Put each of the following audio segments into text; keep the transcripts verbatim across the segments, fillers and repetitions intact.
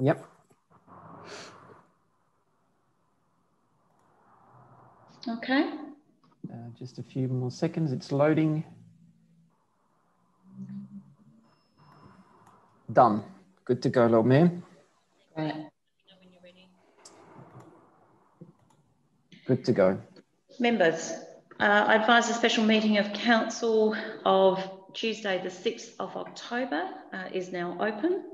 Yep. Okay. Uh, just a few more seconds, it's loading. Done. Good to go, Lord Mayor. Right. When you're ready. Good to go. Members, uh, I advise a special meeting of council of Tuesday the sixth of October uh, is now open.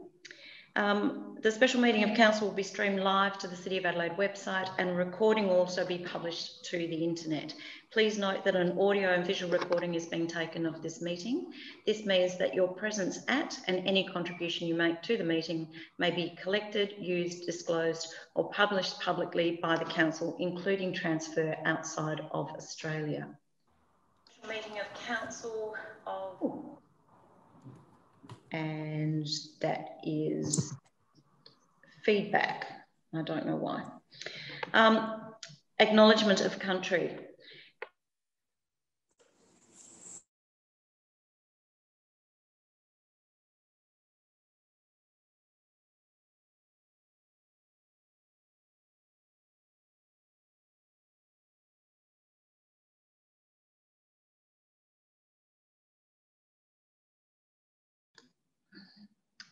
Um, the special meeting of council will be streamed live to the City of Adelaide website, and a recording will also be published to the internet. Please note that an audio and visual recording is being taken of this meeting. This means that your presence at and any contribution you make to the meeting may be collected, used, disclosed or published publicly by the council, including transfer outside of Australia. Special meeting of council of... Ooh. And that is feedback. I don't know why. Um, acknowledgement of country.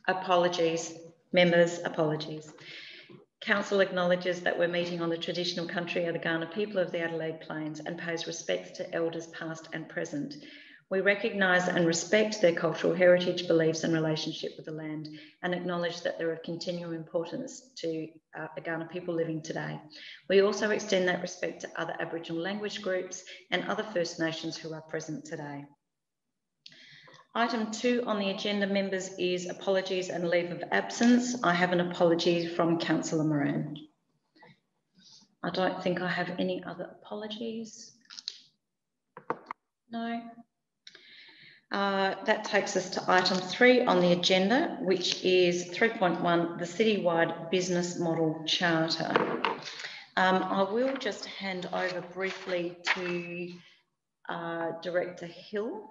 Apologies, members, apologies. Council acknowledges that we're meeting on the traditional country of the Kaurna people of the Adelaide Plains and pays respects to elders past and present. We recognise and respect their cultural heritage, beliefs and relationship with the land, and acknowledge that they're of continual importance to uh, the Kaurna people living today. We also extend that respect to other Aboriginal language groups and other First Nations who are present today. Item two on the agenda, members, is apologies and leave of absence. I have an apology from Councillor Moran. I don't think I have any other apologies. No. Uh, that takes us to item three on the agenda, which is three point one, the Citywide Business Model Charter. Um, I will just hand over briefly to uh, Director Hill.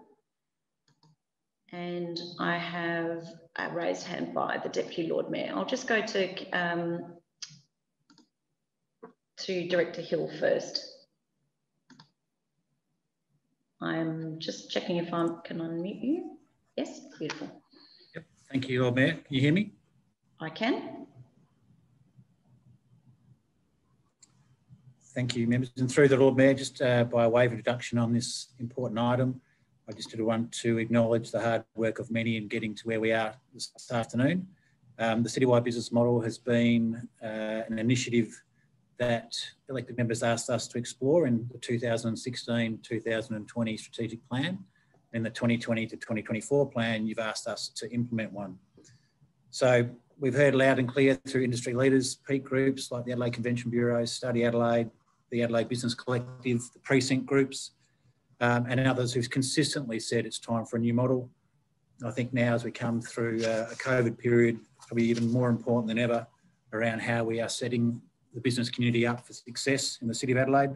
And I have a raised hand by the Deputy Lord Mayor. I'll just go to, um, to Director Hill first. I'm just checking if I can unmute you. Yes, beautiful. Yep. Thank you, Lord Mayor. Can you hear me? I can. Thank you, members. And through the Lord Mayor, just uh, by way of introduction on this important item, I just did want to acknowledge the hard work of many in getting to where we are this afternoon. Um, the Citywide Business Model has been uh, an initiative that elected members asked us to explore in the two thousand sixteen to two thousand twenty strategic plan. In the twenty twenty to twenty twenty-four plan, you've asked us to implement one. So we've heard loud and clear through industry leaders, peak groups like the Adelaide Convention Bureau, Study Adelaide, the Adelaide Business Collective, the precinct groups, Um, and others who've consistently said it's time for a new model. I think now as we come through uh, a COVID period, probably even more important than ever around how we are setting the business community up for success in the City of Adelaide.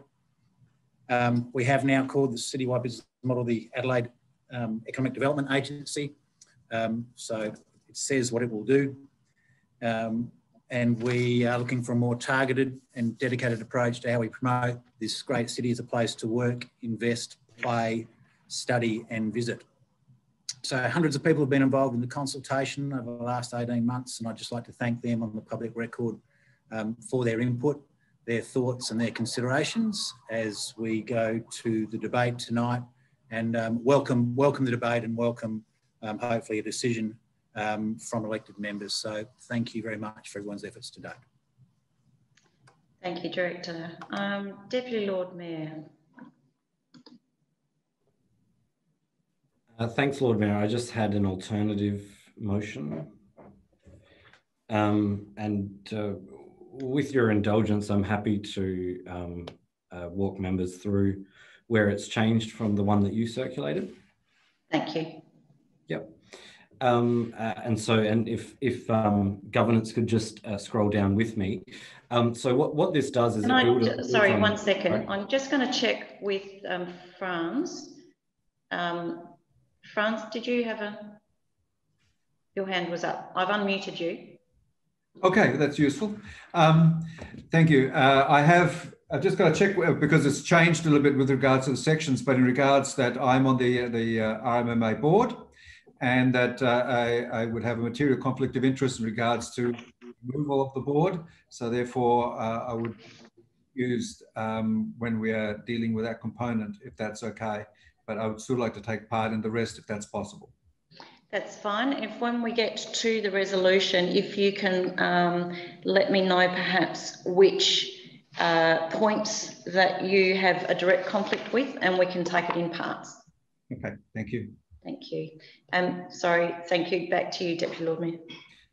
Um, we have now called the Citywide Business Model the Adelaide um, Economic Development Agency. Um, so it says what it will do. Um, and we are looking for a more targeted and dedicated approach to how we promote this great city as a place to work, invest, play, study and visit. So hundreds of people have been involved in the consultation over the last eighteen months, and I'd just like to thank them on the public record um, for their input, their thoughts and their considerations as we go to the debate tonight, and um, welcome, welcome the debate and welcome um, hopefully a decision um, from elected members. So thank you very much for everyone's efforts today. Thank you, Director. Um, Deputy Lord Mayor. Uh, thanks, Lord Mayor. I just had an alternative motion. Um, and uh, with your indulgence, I'm happy to um, uh, walk members through where it's changed from the one that you circulated. Thank you. Yep. Um, uh, and so, and if, if um, governance could just uh, scroll down with me. Um, so what, what this does is... It I, build, sorry, build on, one second. Right? I'm just going to check with um, Franz. Um, France, did you have a, your hand was up? I've unmuted you. Okay, that's useful. Um, thank you. Uh, I have I've just got to check because it's changed a little bit with regards to the sections, but in regards that I'm on the, the uh, R M M A board and that uh, I, I would have a material conflict of interest in regards to removal of the board. So therefore uh, I would use um, when we are dealing with that component, if that's okay. But I would still like to take part in the rest if that's possible. That's fine. If when we get to the resolution, if you can um, let me know perhaps which uh, points that you have a direct conflict with and we can take it in parts. Okay, thank you. Thank you. Um, sorry, thank you. Back to you, Deputy Lord Mayor.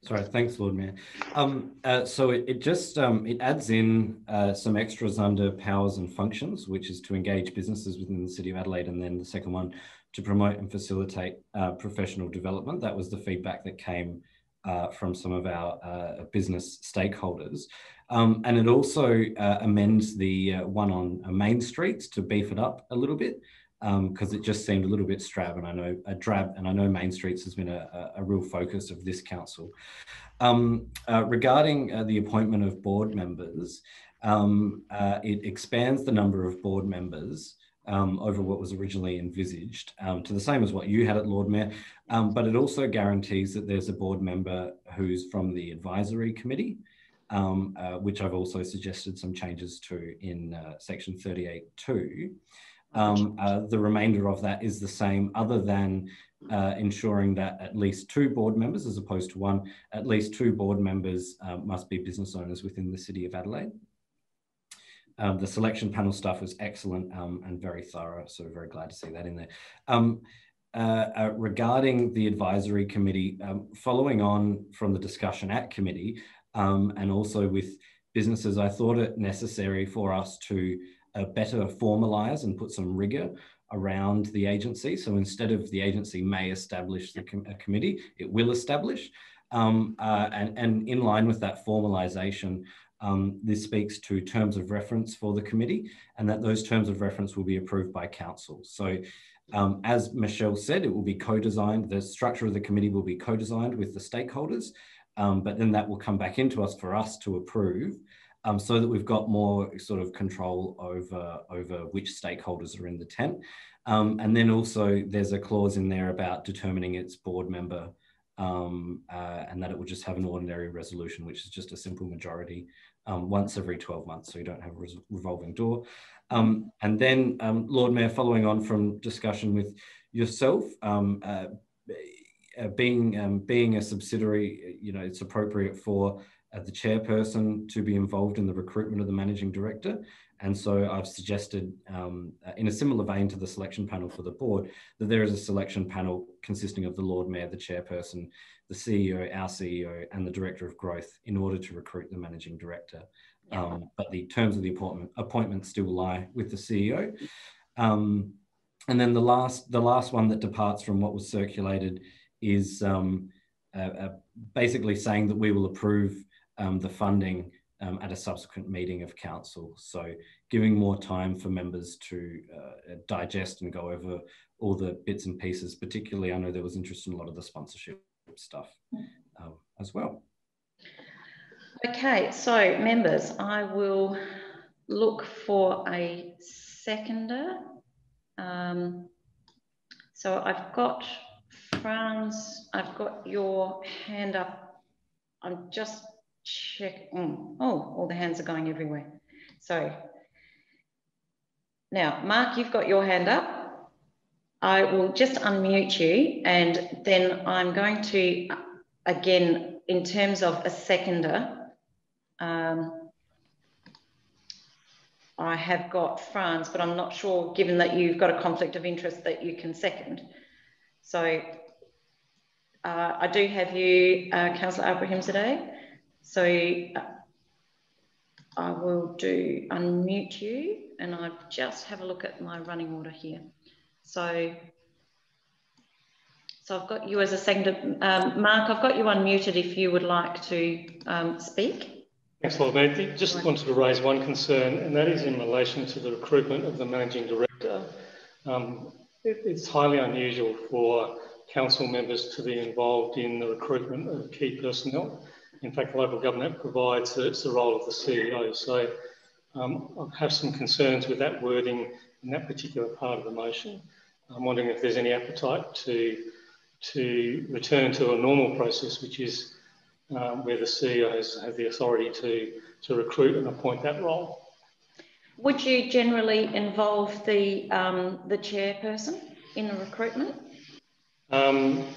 Sorry, thanks, Lord Mayor. Um, uh, so it, it just, um, it adds in uh, some extras under powers and functions, which is to engage businesses within the City of Adelaide, and then the second one, to promote and facilitate uh, professional development. That was the feedback that came uh, from some of our uh, business stakeholders. Um, and it also uh, amends the uh, one on uh, Main Streets to beef it up a little bit, because um, it just seemed a little bit drab, and I know a drab, and I know Main Streets has been a, a real focus of this council. Um, uh, regarding uh, the appointment of board members, um, uh, it expands the number of board members um, over what was originally envisaged um, to the same as what you had at Lord Mayor, um, but it also guarantees that there's a board member who's from the advisory committee, um, uh, which I've also suggested some changes to in uh, section thirty-eight point two. Um, uh, the remainder of that is the same, other than uh, ensuring that at least two board members, as opposed to one, at least two board members uh, must be business owners within the City of Adelaide. Um, the selection panel stuff was excellent um, and very thorough, so very glad to see that in there. Um, uh, uh, regarding the advisory committee, um, following on from the discussion at committee um, and also with businesses, I thought it necessary for us to Uh, better formalise and put some rigour around the agency. So instead of the agency may establish the com a committee, it will establish. Um, uh, and, and in line with that formalisation, um, this speaks to terms of reference for the committee, and that those terms of reference will be approved by council. So um, as Michelle said, it will be co-designed. The structure of the committee will be co-designed with the stakeholders, um, but then that will come back into us for us to approve. Um, so that we've got more sort of control over, over which stakeholders are in the tent. Um, and then also there's a clause in there about determining its board member um, uh, and that it will just have an ordinary resolution, which is just a simple majority um, once every twelve months, so you don't have a re revolving door. Um, and then, um, Lord Mayor, following on from discussion with yourself, um, uh, uh, being, um, being a subsidiary, you know, it's appropriate for the chairperson to be involved in the recruitment of the managing director. And so I've suggested, um, in a similar vein to the selection panel for the board, that there is a selection panel consisting of the Lord Mayor, the chairperson, the C E O, our C E O, and the director of growth in order to recruit the managing director. Yeah. Um, but the terms of the appointment, appointment still lie with the C E O. Um, and then the last, the last one that departs from what was circulated is um, uh, uh, basically saying that we will approve Um, the funding um, at a subsequent meeting of council. So giving more time for members to uh, digest and go over all the bits and pieces, particularly I know there was interest in a lot of the sponsorship stuff um, as well. Okay, so members, I will look for a seconder. Um, so I've got Franz, I've got your hand up. I'm just check. Oh, all the hands are going everywhere. So now, Mark, you've got your hand up. I will just unmute you, and then I'm going to, again, in terms of a seconder, um, I have got Franz, but I'm not sure, given that you've got a conflict of interest, that you can second. So uh, I do have you, uh, Councillor Abraham, today. So uh, I will do unmute you, and I just have a look at my running order here. So, so I've got you as a second. Um, Mark, I've got you unmuted if you would like to um, speak. Thanks, Lord Mayor. Just right. wanted to raise one concern, and that is in relation to the recruitment of the managing director. Um, it, it's highly unusual for council members to be involved in the recruitment of key personnel. in fact, local government provides, it's the role of the C E O. So um, I have some concerns with that wording in that particular part of the motion. I'm wondering if there's any appetite to, to return to a normal process, which is um, where the C E Os have the authority to, to recruit and appoint that role. Would you generally involve the, um, the chairperson in the recruitment? Um,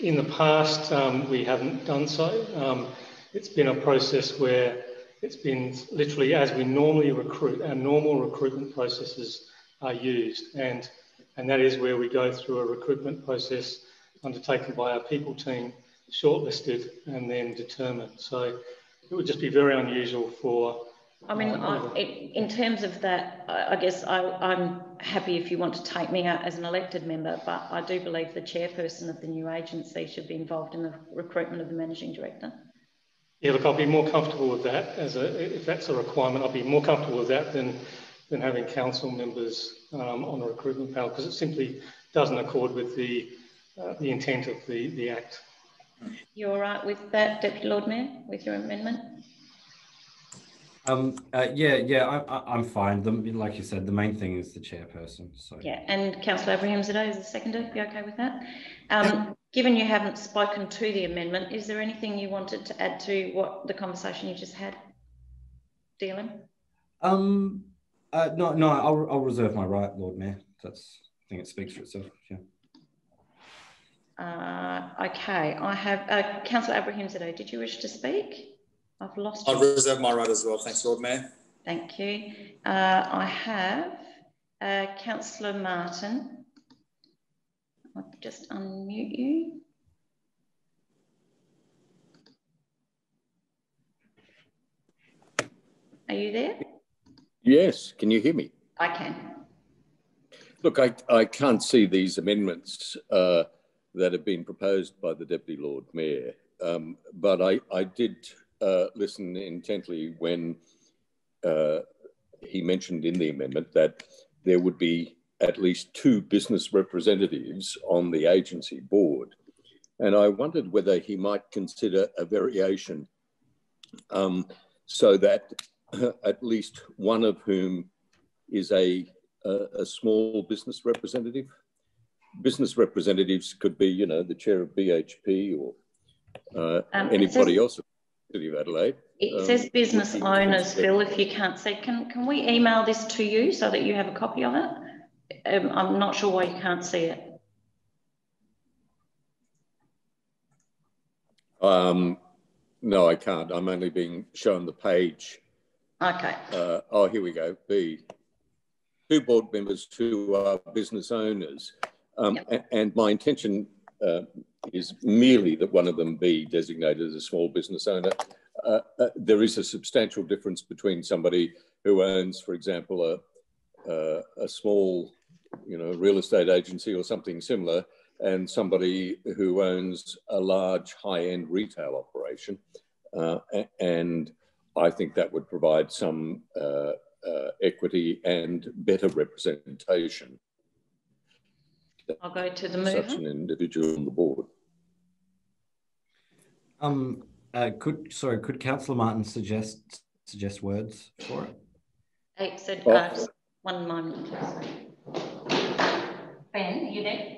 in the past, um, we haven't done so. Um, it's been a process where it's been literally as we normally recruit, our normal recruitment processes are used. And, and that is where we go through a recruitment process undertaken by our people team, shortlisted and then determined. So it would just be very unusual for... I mean, I, in terms of that, I guess I, I'm happy if you want to take me out as an elected member, but I do believe the chairperson of the new agency should be involved in the recruitment of the managing director. Yeah, look, I'll be more comfortable with that. As a, if that's a requirement, I'll be more comfortable with that than, than having council members um, on a recruitment panel, because it simply doesn't accord with the, uh, the intent of the, the Act. You're all right with that, Deputy Lord Mayor, with your amendment? Um, uh, yeah, yeah, I, I, I'm fine. The, like you said, the main thing is the chairperson. So yeah, and Councillor Abraham-Zito is the seconder. You okay with that? Um, given you haven't spoken to the amendment, is there anything you wanted to add to what the conversation you just had, D L M? Um, uh, no, no, I'll, I'll reserve my right, Lord Mayor. That's, I think it speaks for itself. Yeah. Uh, okay, I have uh, Councillor Abraham-Zito. Did you wish to speak? I've lost. I'll reserve my right as well. Thanks, Lord Mayor. Thank you. Uh, I have uh, Councillor Martin. I'll just unmute you. Are you there? Yes. Can you hear me? I can. Look, I, I can't see these amendments uh, that have been proposed by the Deputy Lord Mayor, um, but I, I did... Uh, listen intently when uh, he mentioned in the amendment that there would be at least two business representatives on the agency board. And I wondered whether he might consider a variation um, so that at least one of whom is a, a, a small business representative. Business representatives could be, you know, the chair of B H P or uh, um, anybody else. City of Adelaide. It um, says business owners, Bill, if you can't see. Can, can we email this to you so that you have a copy of it? Um, I'm not sure why you can't see it. Um, no, I can't. I'm only being shown the page. Okay. Uh, oh, here we go. B. Two board members who are business owners. Um, yep. and, and my intention... Uh, is merely that one of them be designated as a small business owner. Uh, uh, there is a substantial difference between somebody who owns, for example, a, uh, a small, you know, real estate agency or something similar, and somebody who owns a large high-end retail operation. Uh, and I think that would provide some uh, uh, equity and better representation. I'll go to the mover. Such an individual on the board. Um, uh, could sorry, could Councillor Martin suggest suggest words for it? It said, oh. uh, one moment. Ben, are you there?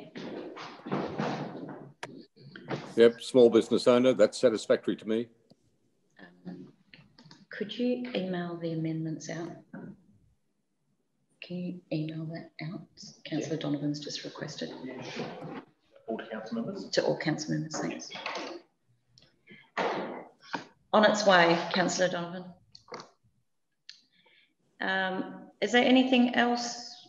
Yep, small business owner. That's satisfactory to me. Um, could you email the amendments out? Can you email that out? Councillor yeah. Donovan's just requested. Yeah, sure. All to council members? To all council members, thanks. Yes. On its way, Councillor Donovan. Um, is there anything else?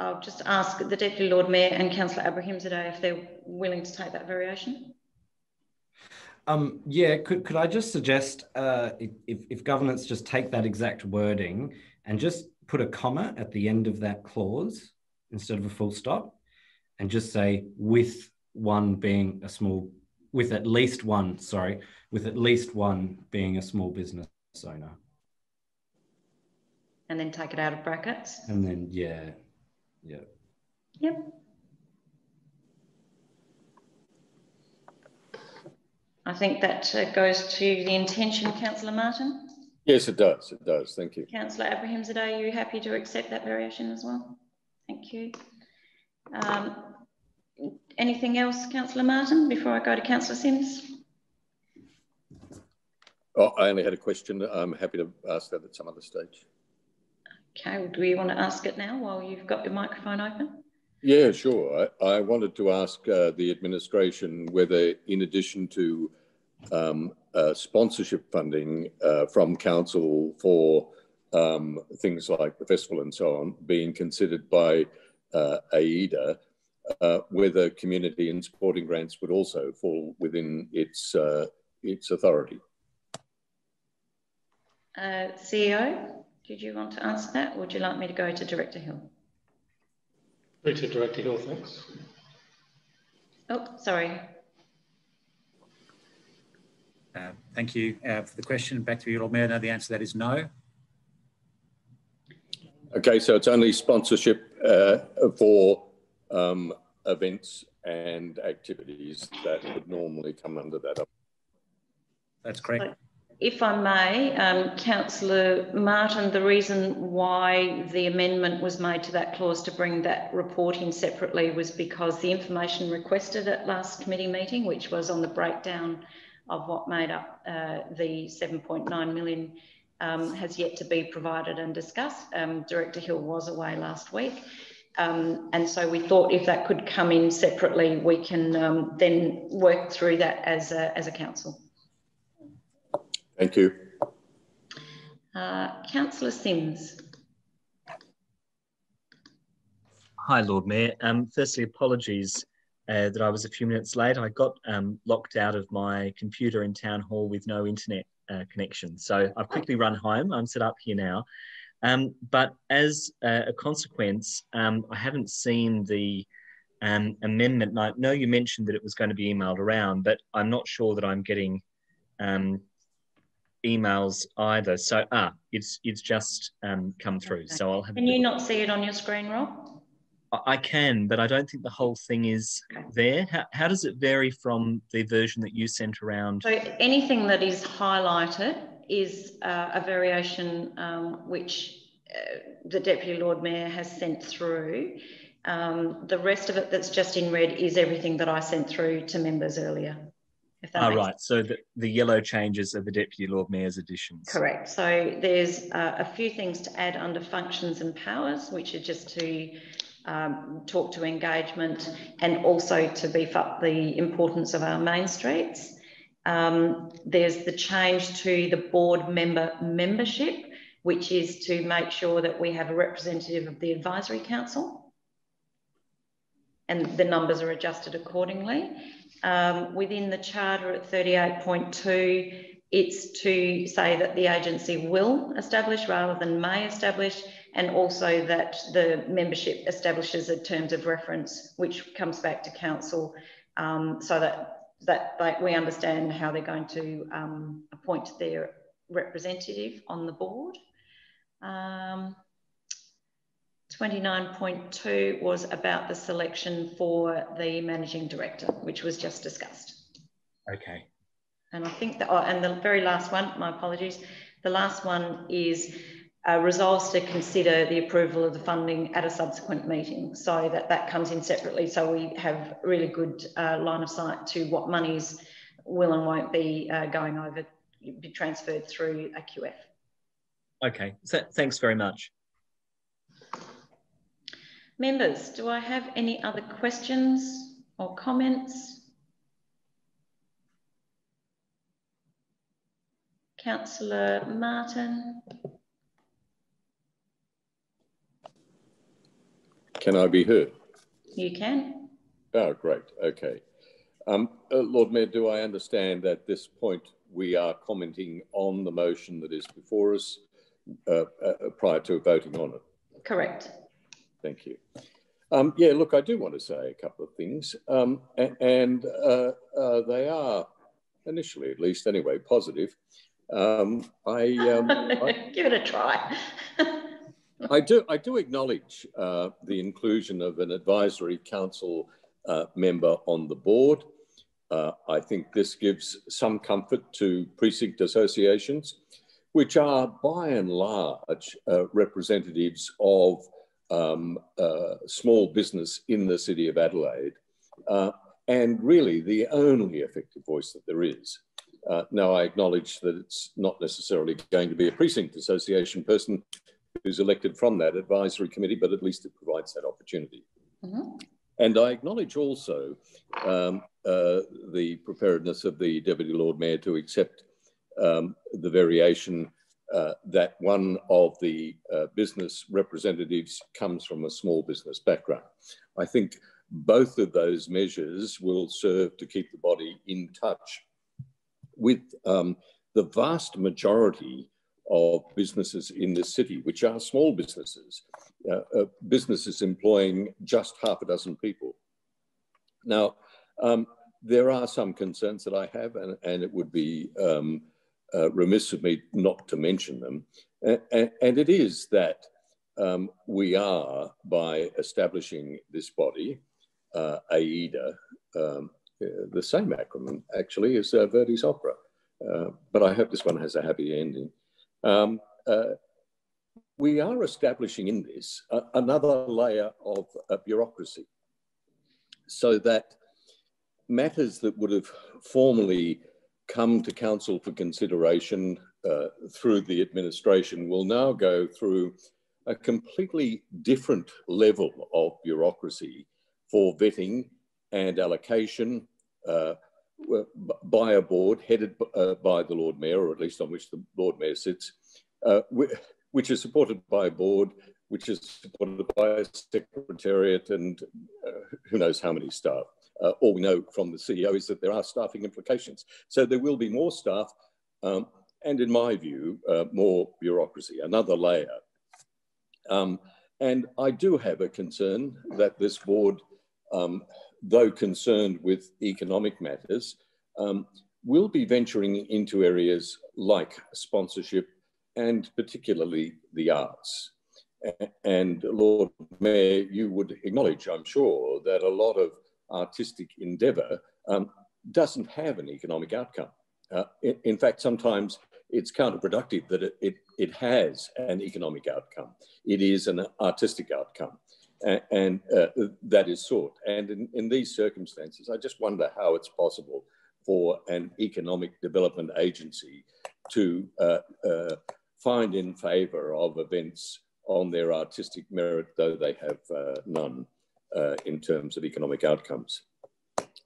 I'll just ask the Deputy Lord Mayor and Councillor Abraham-Zito if they're willing to take that variation. Um, yeah, could, could I just suggest uh, if, if governance just take that exact wording and just put a comma at the end of that clause instead of a full stop, and just say with one being a small, with at least one, sorry, with at least one being a small business owner. And then take it out of brackets. And then, yeah, yeah. Yep. I think that uh, goes to the intention, Councillor Martin. Yes, it does. It does. Thank you. Councillor Abrahams, are you happy to accept that variation as well? Thank you. Um, anything else, Councillor Martin, before I go to Councillor Sims? Oh, I only had a question. I'm happy to ask that at some other stage. Okay. Well, do you want to ask it now while you've got your microphone open? Yeah, sure. I, I wanted to ask uh, the administration whether, in addition to um, uh, sponsorship funding uh, from council for um, things like the festival and so on being considered by uh, AIDA, uh, whether community and sporting grants would also fall within its, uh, its authority. Uh, C E O, did you want to answer that, or would you like me to go to Director Hill? Go to Director Hill, thanks. Oh, sorry. Uh, thank you uh, for the question. Back to you, Lord Mayor. No, the answer to that is no. Okay, so it's only sponsorship uh, for um, events and activities that would normally come under that. That's correct. Sorry. If I may, um, Councillor Martin, the reason why the amendment was made to that clause to bring that report in separately was because the information requested at last committee meeting, which was on the breakdown of what made up uh, the seven point nine million dollars, um, has yet to be provided and discussed. Um, Director Hill was away last week. Um, and so we thought if that could come in separately, we can um, then work through that as a, as a council. Thank you. Uh, Councillor Sims. Hi, Lord Mayor. Um, firstly, apologies uh, that I was a few minutes late. I got um, locked out of my computer in Town Hall with no internet uh, connection. So I've quickly run home. I'm set up here now. Um, but as uh, a consequence, um, I haven't seen the um, amendment. And I know you mentioned that it was going to be emailed around, but I'm not sure that I'm getting um, emails either. So ah, it's it's just um, come through. Okay. So I'll have. Can you not see it on your screen, Rob? I can, but I don't think the whole thing is okay. there. How, how does it vary from the version that you sent around? So anything that is highlighted is uh, a variation um, which uh, the Deputy Lord Mayor has sent through. Um, the rest of it that's just in red is everything that I sent through to members earlier. All right, sense. So the, the yellow changes are the Deputy Lord Mayor's additions. Correct. So there's uh, a few things to add under functions and powers, which are just to um, talk to engagement and also to beef up the importance of our main streets. Um, there's the change to the board member membership, which is to make sure that we have a representative of the advisory council, and the numbers are adjusted accordingly. Um, within the charter at thirty-eight point two, it's to say that the agency will establish rather than may establish, and also that the membership establishes a terms of reference, which comes back to council um, so that, that they, we understand how they're going to um, appoint their representative on the board. Um, twenty-nine point two was about the selection for the managing director, which was just discussed. Okay. And I think that, oh, and the very last one, my apologies, the last one is uh, resolves to consider the approval of the funding at a subsequent meeting, so that that comes in separately, so we have really good uh, line of sight to what monies will and won't be uh, going over, be transferred through a Q F. Okay, so thanks very much. Members, do I have any other questions or comments? Councillor Martin. Can I be heard? You can. Oh, great. Okay. Um, uh, Lord Mayor, do I understand that at this point we are commenting on the motion that is before us uh, uh, prior to voting on it? Correct. Thank you. Um, yeah, look, I do want to say a couple of things, um, and, and uh, uh, they are, initially at least anyway, positive. Um, I, um, I give it a try. I do. I do acknowledge uh, the inclusion of an advisory council uh, member on the board. Uh, I think this gives some comfort to precinct associations, which are by and large uh, representatives of um, uh, small business in the City of Adelaide, uh, and really the only effective voice that there is. Uh, now, I acknowledge that it's not necessarily going to be a precinct association person who's elected from that advisory committee, but at least it provides that opportunity. Mm-hmm. And I acknowledge also um, uh, the preparedness of the Deputy Lord Mayor to accept um, the variation uh, that one of the uh, business representatives comes from a small business background. I think both of those measures will serve to keep the body in touch with um, the vast majority of businesses in this city, which are small businesses, uh, uh, businesses employing just half a dozen people. Now, um, there are some concerns that I have, and, and it would be um, uh, remiss of me not to mention them. And, and it is that um, we are, by establishing this body, uh, AIDA, um, the same acronym actually as uh, Verdi's opera, uh, but I hope this one has a happy ending. Um, uh, we are establishing in this uh, another layer of uh, bureaucracy, so that matters that would have formerly come to council for consideration uh, through the administration will now go through a completely different level of bureaucracy for vetting and allocation uh, by a board headed uh, by the Lord Mayor, or at least on which the Lord Mayor sits, uh, which is supported by a board, which is supported by a secretariat and uh, who knows how many staff. Uh, all we know from the C E O is that there are staffing implications. So there will be more staff um, and, in my view, uh, more bureaucracy, another layer. Um, and I do have a concern that this board, um, though concerned with economic matters, um, will be venturing into areas like sponsorship and particularly the arts. And Lord Mayor, you would acknowledge, I'm sure, that a lot of artistic endeavour um, doesn't have an economic outcome. Uh, in, in fact, sometimes it's counterproductive that it, it, it has an economic outcome. It is an artistic outcome. And uh, that is sought. And in, in these circumstances, I just wonder how it's possible for an economic development agency to uh, uh, find in favour of events on their artistic merit, though they have uh, none uh, in terms of economic outcomes.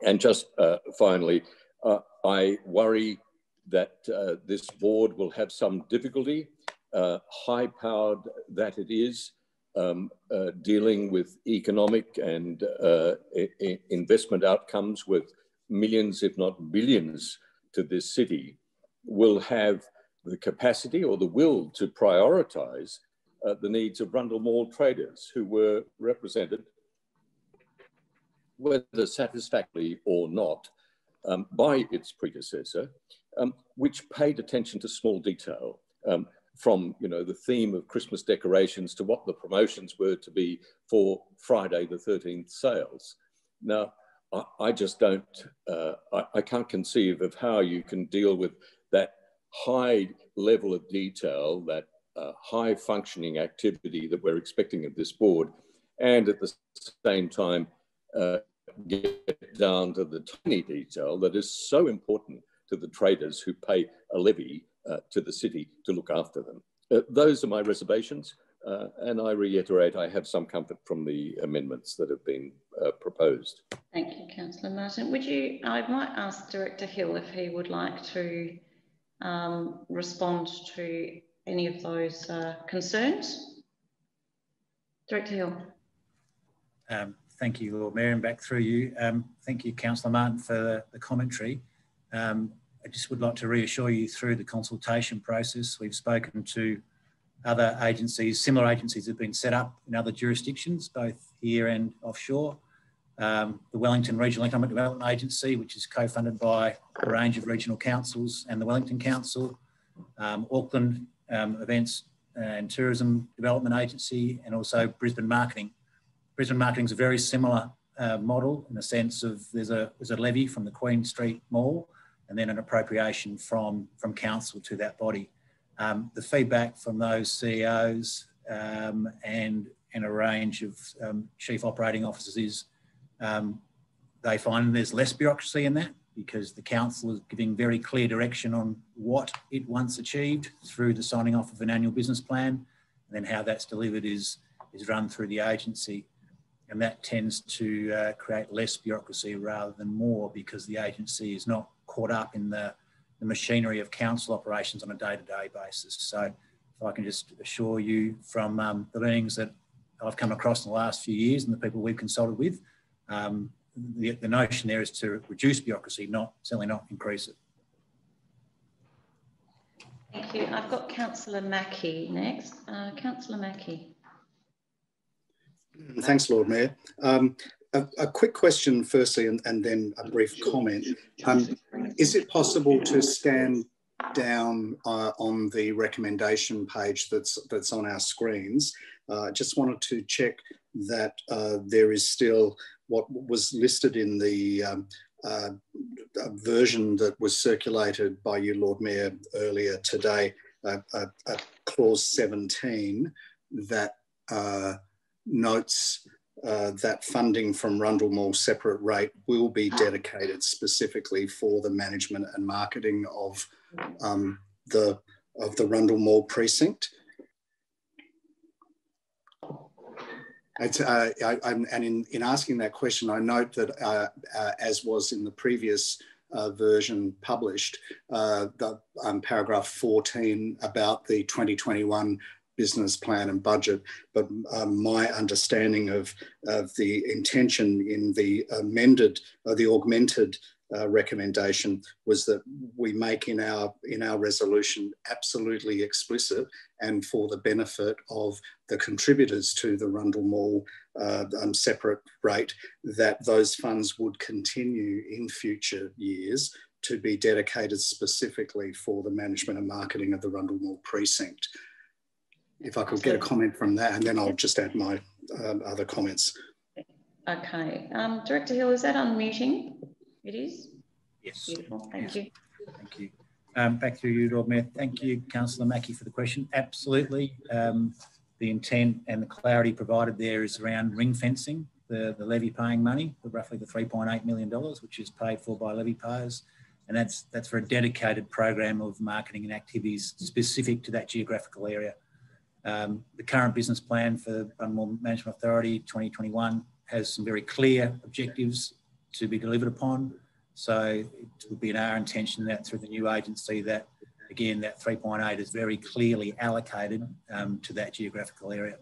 And just uh, finally, uh, I worry that uh, this board will have some difficulty, uh, high-powered that it is, Um, uh, dealing with economic and uh, investment outcomes with millions, if not billions, to this city, will have the capacity or the will to prioritise uh, the needs of Rundle Mall traders, who were represented, whether satisfactorily or not, um, by its predecessor, um, which paid attention to small detail. Um, from you know, the theme of Christmas decorations to what the promotions were to be for Friday the thirteenth sales. Now, I, I just don't, uh, I, I can't conceive of how you can deal with that high level of detail, that uh, high functioning activity that we're expecting of this board, and at the same time uh, get down to the tiny detail that is so important to the traders who pay a levy Uh, to the city to look after them. Uh, those are my reservations, uh, and I reiterate I have some comfort from the amendments that have been uh, proposed. Thank you, Councillor Martin. Would you, I might ask Director Hill if he would like to um, respond to any of those uh, concerns. Director Hill. Um, thank you, Lord Mayor, and back through you. Um, thank you, Councillor Martin, for the commentary. Um, I just would like to reassure you, through the consultation process, we've spoken to other agencies, similar agencies that have been set up in other jurisdictions, both here and offshore. Um, the Wellington Regional Economic Development Agency, which is co-funded by a range of regional councils and the Wellington Council, um, Auckland um, Events and Tourism Development Agency, and also Brisbane Marketing. Brisbane Marketing is a very similar uh, model in the sense of there's a there's a levy from the Queen Street Mall and then an appropriation from, from council to that body. Um, the feedback from those C E Os um, and, and a range of um, chief operating officers is um, they find there's less bureaucracy in that because the council is giving very clear direction on what it once achieved through the signing off of an annual business plan, and then how that's delivered is, is run through the agency. And that tends to uh, create less bureaucracy rather than more, because the agency is not caught up in the, the machinery of council operations on a day-to-day basis. So if I can just assure you from um, the meetings that I've come across in the last few years and the people we've consulted with, um, the, the notion there is to reduce bureaucracy, not certainly not increase it. Thank you. I've got Councillor Mackie next. Uh, Councillor Mackie. Thanks, Lord Mayor. Um, a, a quick question firstly, and, and then a brief comment. Um, is it possible to stand down uh, on the recommendation page that's, that's on our screens? I uh, just wanted to check that uh, there is still what was listed in the um, uh, version that was circulated by you, Lord Mayor, earlier today, uh, uh, uh, clause seventeen, that uh, notes uh, that funding from Rundle Mall separate rate will be dedicated specifically for the management and marketing of um, the of the Rundle Mall precinct. It's, uh, I, I'm, and in, in asking that question, I note that uh, uh, as was in the previous uh, version published, uh, the um, paragraph fourteen about the twenty twenty-one business plan and budget, but um, my understanding of, of the intention in the amended, uh, the augmented uh, recommendation was that we make in our, in our resolution absolutely explicit and for the benefit of the contributors to the Rundle Mall uh, um, separate rate, that those funds would continue in future years to be dedicated specifically for the management and marketing of the Rundle Mall precinct. If I could get a comment from that, and then I'll just add my um, other comments. Okay. Um, Director Hill, is that unmuting? It is? Yes. Beautiful. Thank yes. you. Thank you. Um, back to you, Lord Mayor. Thank you, Councillor Mackie, for the question. Absolutely. Um, the intent and the clarity provided there is around ring fencing, the, the levy paying money, roughly the three point eight million dollars, which is paid for by levy payers. And that's, that's for a dedicated program of marketing and activities specific to that geographical area. Um, the current business plan for Bunmore Management Authority twenty twenty-one has some very clear objectives to be delivered upon. So it would be in our intention that through the new agency that, again, that three point eight is very clearly allocated um, to that geographical area.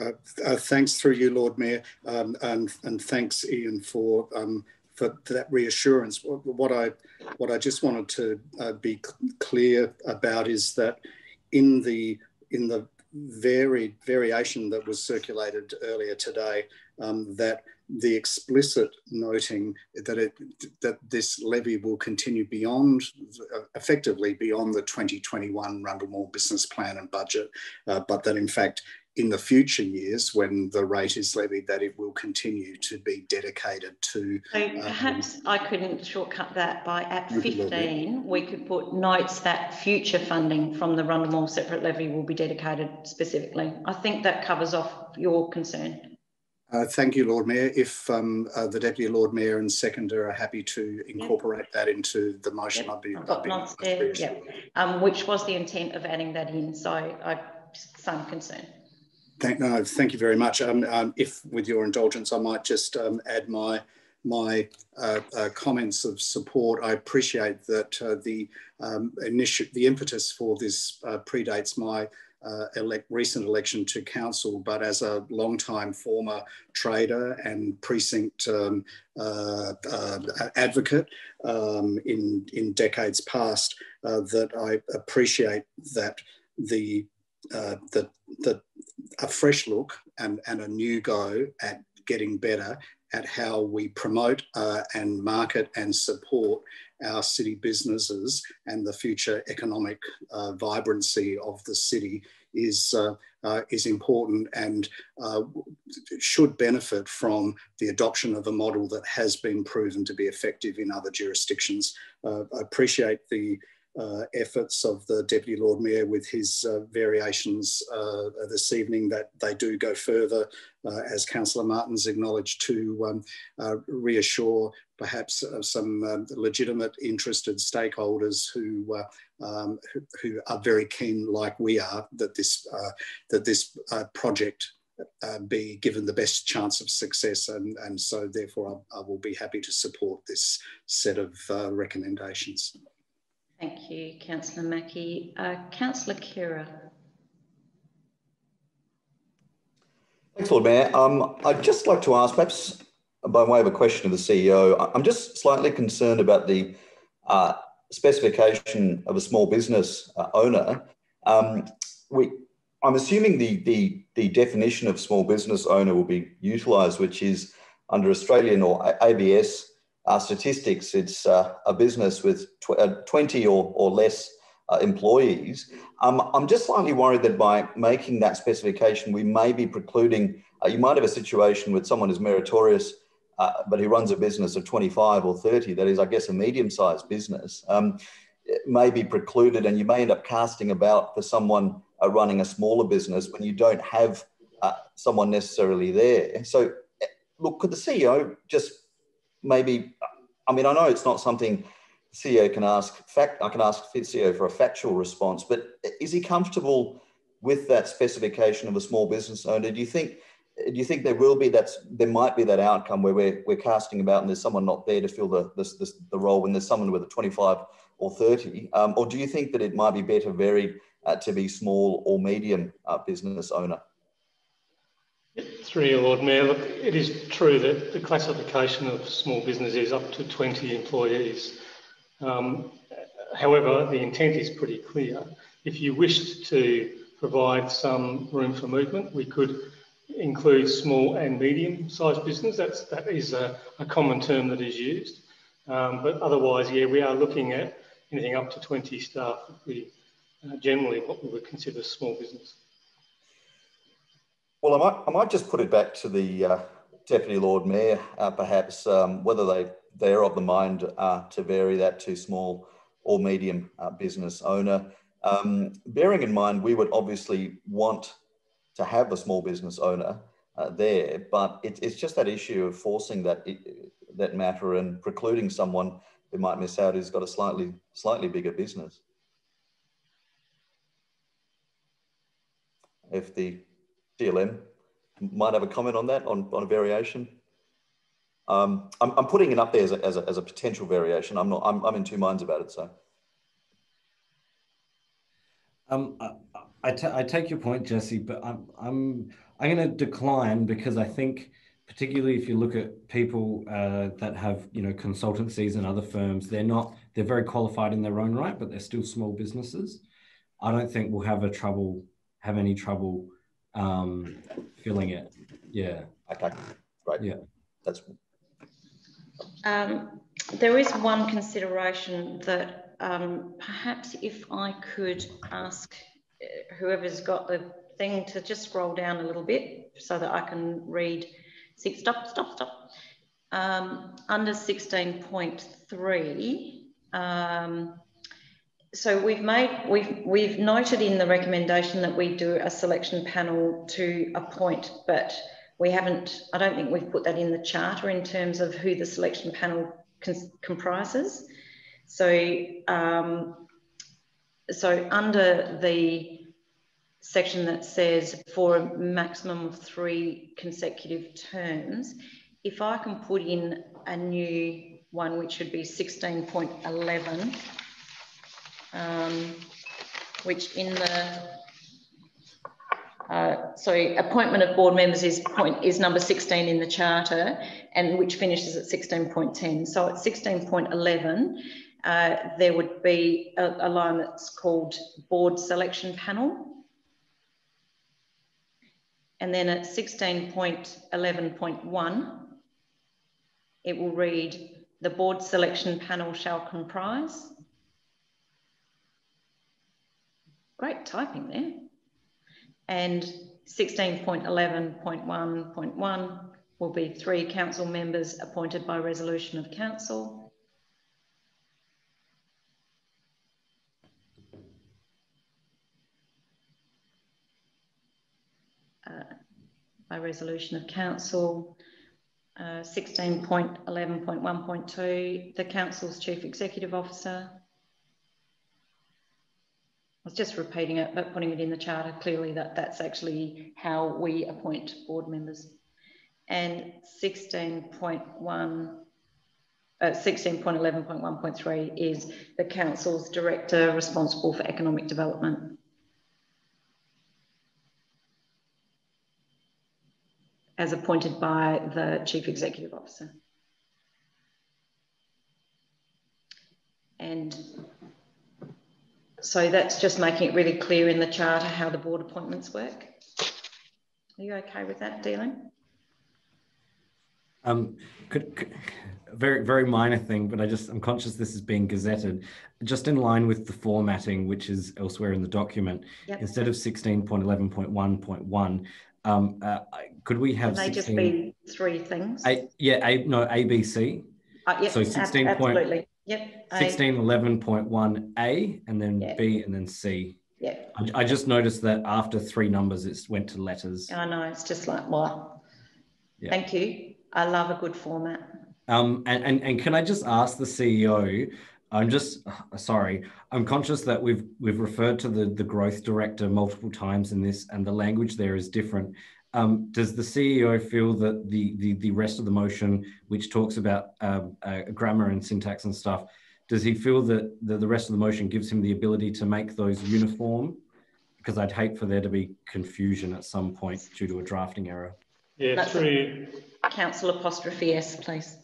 Uh, uh, thanks through you, Lord Mayor, um, and, and thanks, Ian, for um, for that reassurance. What, what, I, what I just wanted to uh, be clear about is that in the in the varied variation that was circulated earlier today, um, that the explicit noting that it, that this levy will continue beyond, uh, effectively beyond the twenty twenty-one Rundle Mall business plan and budget, uh, but that in fact, in the future years when the rate is levied, that it will continue to be dedicated to. So perhaps um, I couldn't shortcut that by at fifteen, we could put notes that future funding from the Rundle Mall separate levy will be dedicated specifically. I think that covers off your concern. Uh, thank you, Lord Mayor. If um, uh, the Deputy Lord Mayor and Seconder are happy to incorporate yep. that into the motion, yep. I'd be. I've got notes there, yeah, um, which was the intent of adding that in. So, I, same concern. Thank, no, thank you very much. Um, um, if, with your indulgence, I might just um, add my my uh, uh, comments of support. I appreciate that uh, the um, initi the impetus for this uh, predates my uh, elect recent election to council, but as a long-time former trader and precinct um, uh, uh, advocate um, in in decades past, uh, that I appreciate that the uh, the the a fresh look and, and a new go at getting better at how we promote uh, and market and support our city businesses and the future economic uh, vibrancy of the city is uh, uh, is important and uh, should benefit from the adoption of a model that has been proven to be effective in other jurisdictions. Uh, I appreciate the Uh, efforts of the Deputy Lord Mayor with his uh, variations uh, this evening, that they do go further, uh, as Councillor Martin's acknowledged, to um, uh, reassure perhaps uh, some uh, legitimate interested stakeholders who, uh, um, who, who are very keen, like we are, that this, uh, that this uh, project uh, be given the best chance of success. And, and so therefore I, I will be happy to support this set of uh, recommendations. Thank you, Councillor Mackie. Uh, Councillor Kira. Thanks, Lord Mayor. Um, I'd just like to ask, perhaps by way of a question to the C E O, I'm just slightly concerned about the uh, specification of a small business uh, owner. Um, we, I'm assuming the, the, the definition of small business owner will be utilised, which is under Australian or A B S Uh, statistics, it's uh, a business with tw uh, twenty or, or less uh, employees. Um, I'm just slightly worried that by making that specification, we may be precluding, uh, you might have a situation with someone who's meritorious, uh, but who runs a business of twenty-five or thirty, that is, I guess, a medium-sized business, um, it may be precluded, and you may end up casting about for someone uh, running a smaller business when you don't have uh, someone necessarily there. So, look, could the C E O just maybe, I mean, I know it's not something C E O can ask, fact, I can ask C E O for a factual response, but is he comfortable with that specification of a small business owner? Do you think, do you think there will be that, there might be that outcome where we're, we're casting about and there's someone not there to fill the, this, this, the role when there's someone with a twenty-five or thirty? Um, or do you think that it might be better varied uh, to be small or medium uh, business owner? Through you, Lord Mayor, look, it is true that the classification of small business is up to twenty employees. Um, however, the intent is pretty clear. If you wished to provide some room for movement, we could include small and medium-sized business. That's, that is a, a common term that is used. Um, but otherwise, yeah, we are looking at anything up to twenty staff, we, uh, generally what we would consider small business. Well, I might, I might just put it back to the uh, Deputy Lord Mayor, uh, perhaps, um, whether they, they're of the mind uh, to vary that to small or medium uh, business owner. Um, bearing in mind, we would obviously want to have a small business owner uh, there, but it, it's just that issue of forcing that, that matter and precluding someone who might miss out who's got a slightly, slightly bigger business. If the D L M might have a comment on that, on, on a variation. Um, I'm, I'm putting it up there as a, as a, as a potential variation. I'm not, I'm, I'm in two minds about it, so. Um, I, I, t I take your point, Jesse, but I'm, I'm, I'm gonna decline because I think, particularly if you look at people uh, that have, you know, consultancies and other firms, they're not, they're very qualified in their own right, but they're still small businesses. I don't think we'll have a trouble, have any trouble um filling it. Yeah, okay, right, yeah, that's um there is one consideration that um perhaps if I could ask whoever's got the thing to just scroll down a little bit so that I can read six stop stop stop um under sixteen point three. um So we've made we've we've noted in the recommendation that we do a selection panel to appoint, but we haven't. I don't think we've put that in the charter in terms of who the selection panel comprises. So um, so under the section that says for a maximum of three consecutive terms, if I can put in a new one, which would be sixteen point eleven. Um, which in the uh, so appointment of board members is point is number sixteen in the charter, and which finishes at sixteen point ten. So at sixteen point eleven, uh, there would be a, a line that's called board selection panel, and then at sixteen point eleven point one, it will read the board selection panel shall comprise. Great typing there. and sixteen point eleven point one point one will be three council members appointed by resolution of council. Uh, by resolution of council. Uh, sixteen point eleven point one point two, the council's chief executive officer. I was just repeating it, but putting it in the charter, clearly that, that's actually how we appoint board members. And sixteen point eleven point one point three is the council's director responsible for economic development. As appointed by the Chief Executive Officer. And so that's just making it really clear in the charter how the board appointments work. Are you okay with that, Dealing? Um, could, could, very, very minor thing, but I just, I'm conscious this is being gazetted. Just in line with the formatting, which is elsewhere in the document, yep. Instead of sixteen point eleven point one point one, Um, uh, could we have? Can they just be three things? A, yeah, a, no, A, B, C. Uh, yep, so sixteen ab absolutely. Point, yep. Sixteen eleven point one A, and then yep. B, and then C. Yep. I, I just noticed that after three numbers, it went to letters. I know, it's just like wow. Yep. Thank you. I love a good format. Um, and, and and can I just ask the C E O? I'm just sorry. I'm conscious that we've we've referred to the the growth director multiple times in this, and the language there is different. Um, does the C E O feel that the the the rest of the motion, which talks about uh, uh, grammar and syntax and stuff, does he feel that the, the rest of the motion gives him the ability to make those uniform? Because I'd hate for there to be confusion at some point due to a drafting error. Yeah, three. Council apostrophe S, please.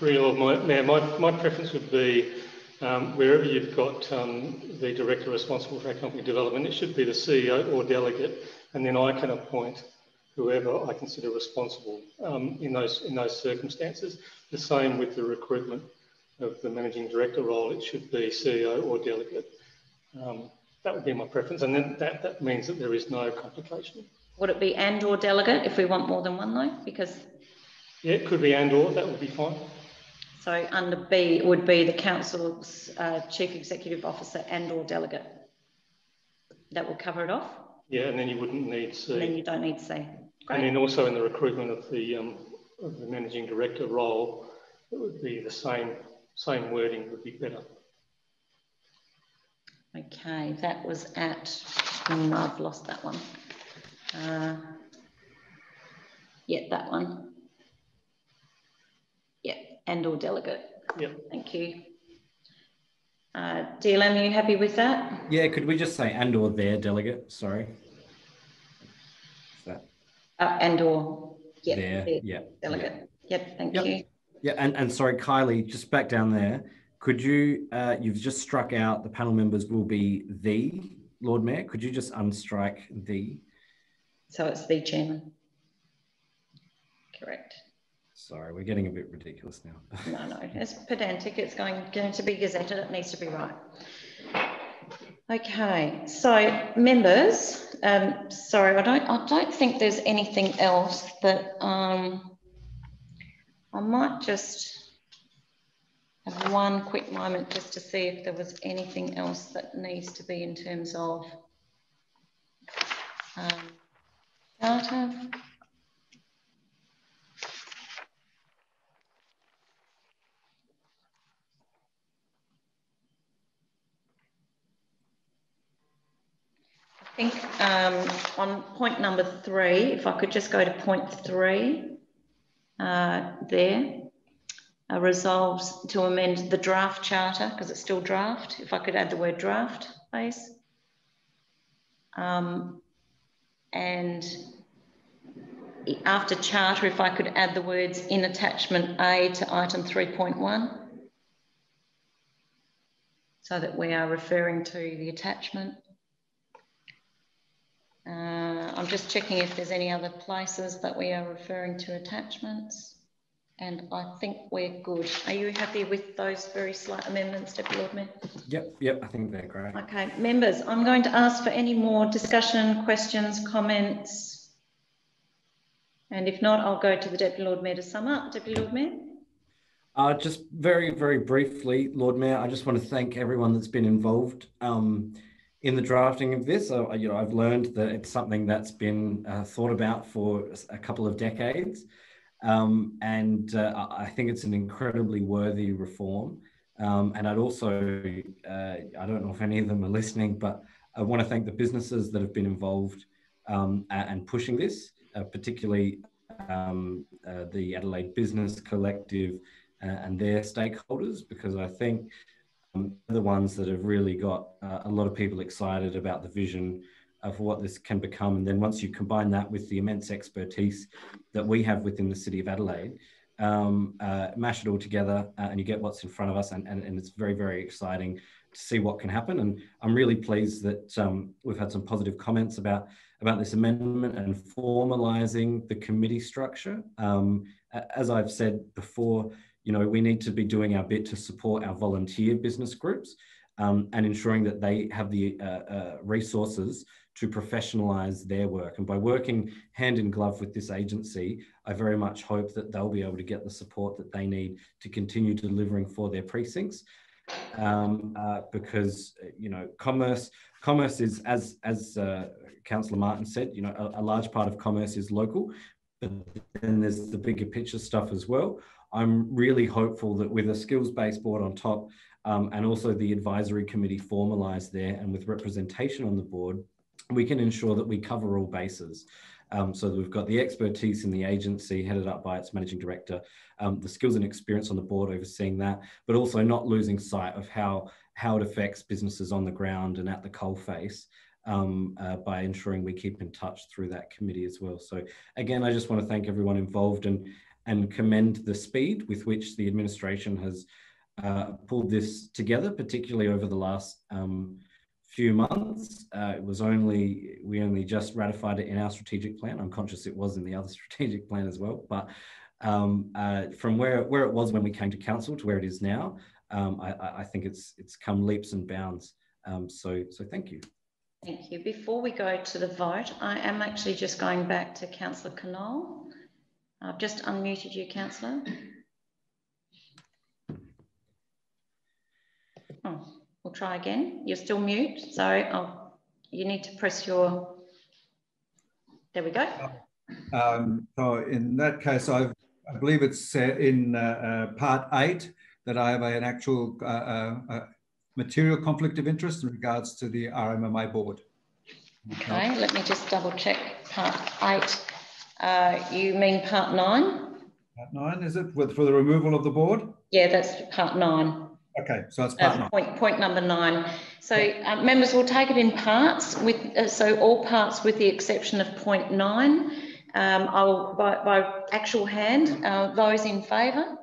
Real, my, my, my preference would be um, wherever you've got um, the director responsible for economic development, it should be the C E O or delegate, and then I can appoint whoever I consider responsible um, in those in those circumstances. The same with the recruitment of the managing director role, it should be C E O or delegate. Um, that would be my preference, and then that, that means that there is no complication. Would it be and or delegate if we want more than one though? Because yeah, it could be and or, that would be fine. So under B would be the council's uh, chief executive officer and or delegate. That will cover it off. Yeah, and then you wouldn't need C. And then you don't need C. Great. And then also in the recruitment of the um, of the managing director role, it would be the same same wording would be better. Okay, that was at. Oh, I've lost that one. Uh, yeah, that one. And or delegate. Yep. Thank you. Uh, D L M, are you happy with that? Yeah, could we just say and or their delegate? Sorry. That... Uh, and or, yeah. Their, their yep. Delegate. Yep, yep thank yep. you. Yeah, and, and sorry, Kylie, just back down there. Could you, uh, you've just struck out the panel members will be the Lord Mayor. Could you just unstrike the? So it's the chairman. Correct. Sorry, we're getting a bit ridiculous now. No, no, it's pedantic. It's going, going to be gazetted. It needs to be right. Okay, so members, um, sorry, I don't, I don't think there's anything else that um, I might just have one quick moment just to see if there was anything else that needs to be in terms of um, data. I think um, on point number three, if I could just go to point three uh, there, uh, resolves to amend the draft charter, because it's still draft. If I could add the word draft, please. Um, and after charter, if I could add the words in attachment A to item three point one, so that we are referring to the attachment. Uh, I'm just checking if there's any other places that we are referring to attachments And I think we're good. Are you happy with those very slight amendments, Deputy Lord Mayor? Yep, yep, I think they're great. Okay, members, I'm going to ask for any more discussion, questions, comments. And if not, I'll go to the Deputy Lord Mayor to sum up. Deputy Lord Mayor? Uh, just very, very briefly, Lord Mayor, I just want to thank everyone that's been involved um, in the drafting of this. Uh, you know, I've learned that it's something that's been uh, thought about for a couple of decades. Um, and uh, I think it's an incredibly worthy reform. Um, and I'd also, uh, I don't know if any of them are listening, but I want to thank the businesses that have been involved um, and pushing this, uh, particularly um, uh, the Adelaide Business Collective uh, and their stakeholders, because I think um, they're the ones that have really got uh, a lot of people excited about the vision of what this can become. And then once you combine that with the immense expertise that we have within the City of Adelaide, um, uh, mash it all together uh, and you get what's in front of us, and, and, and it's very, very exciting to see what can happen. And I'm really pleased that um, we've had some positive comments about, about this amendment and formalising the committee structure. Um, as I've said before, you know, we need to be doing our bit to support our volunteer business groups um, and ensuring that they have the uh, uh, resources to professionalise their work. And by working hand in glove with this agency, I very much hope that they'll be able to get the support that they need to continue delivering for their precincts. Um, uh, because, you know, commerce, commerce is, as, as uh, Councillor Martin said, you know, a, a large part of commerce is local, but then there's the bigger picture stuff as well. I'm really hopeful that with a skills-based board on top um, and also the advisory committee formalised there and with representation on the board, we can ensure that we cover all bases. Um, so that we've got the expertise in the agency headed up by its managing director, um, the skills and experience on the board overseeing that, but also not losing sight of how, how it affects businesses on the ground and at the coalface um, uh, by ensuring we keep in touch through that committee as well. So again, I just want to thank everyone involved and, and commend the speed with which the administration has uh, pulled this together, particularly over the last um, few months. Uh, it was only, we only just ratified it in our strategic plan. I'm conscious it was in the other strategic plan as well, but um, uh, from where, where it was when we came to council to where it is now, um, I, I think it's, it's come leaps and bounds. Um, so, so thank you. Thank you. Before we go to the vote, I am actually just going back to Councillor Connell. I've just unmuted you, Councillor. Oh. We'll try again. You're still mute, so I'll, you need to press your, there we go. Um, so in that case, I've, I believe it's in uh, uh, part eight that I have an actual uh, uh, material conflict of interest in regards to the R M M A board. Okay, okay. Let me just double check part eight. Uh, you mean part nine? Part nine, is it, with, for the removal of the board? Yeah, that's part nine. Okay, so that's part uh, nine. Point, point number nine. So yeah. uh, members will take it in parts, with uh, so all parts with the exception of point nine. Um, I'll, by, by actual hand, uh, those in favour?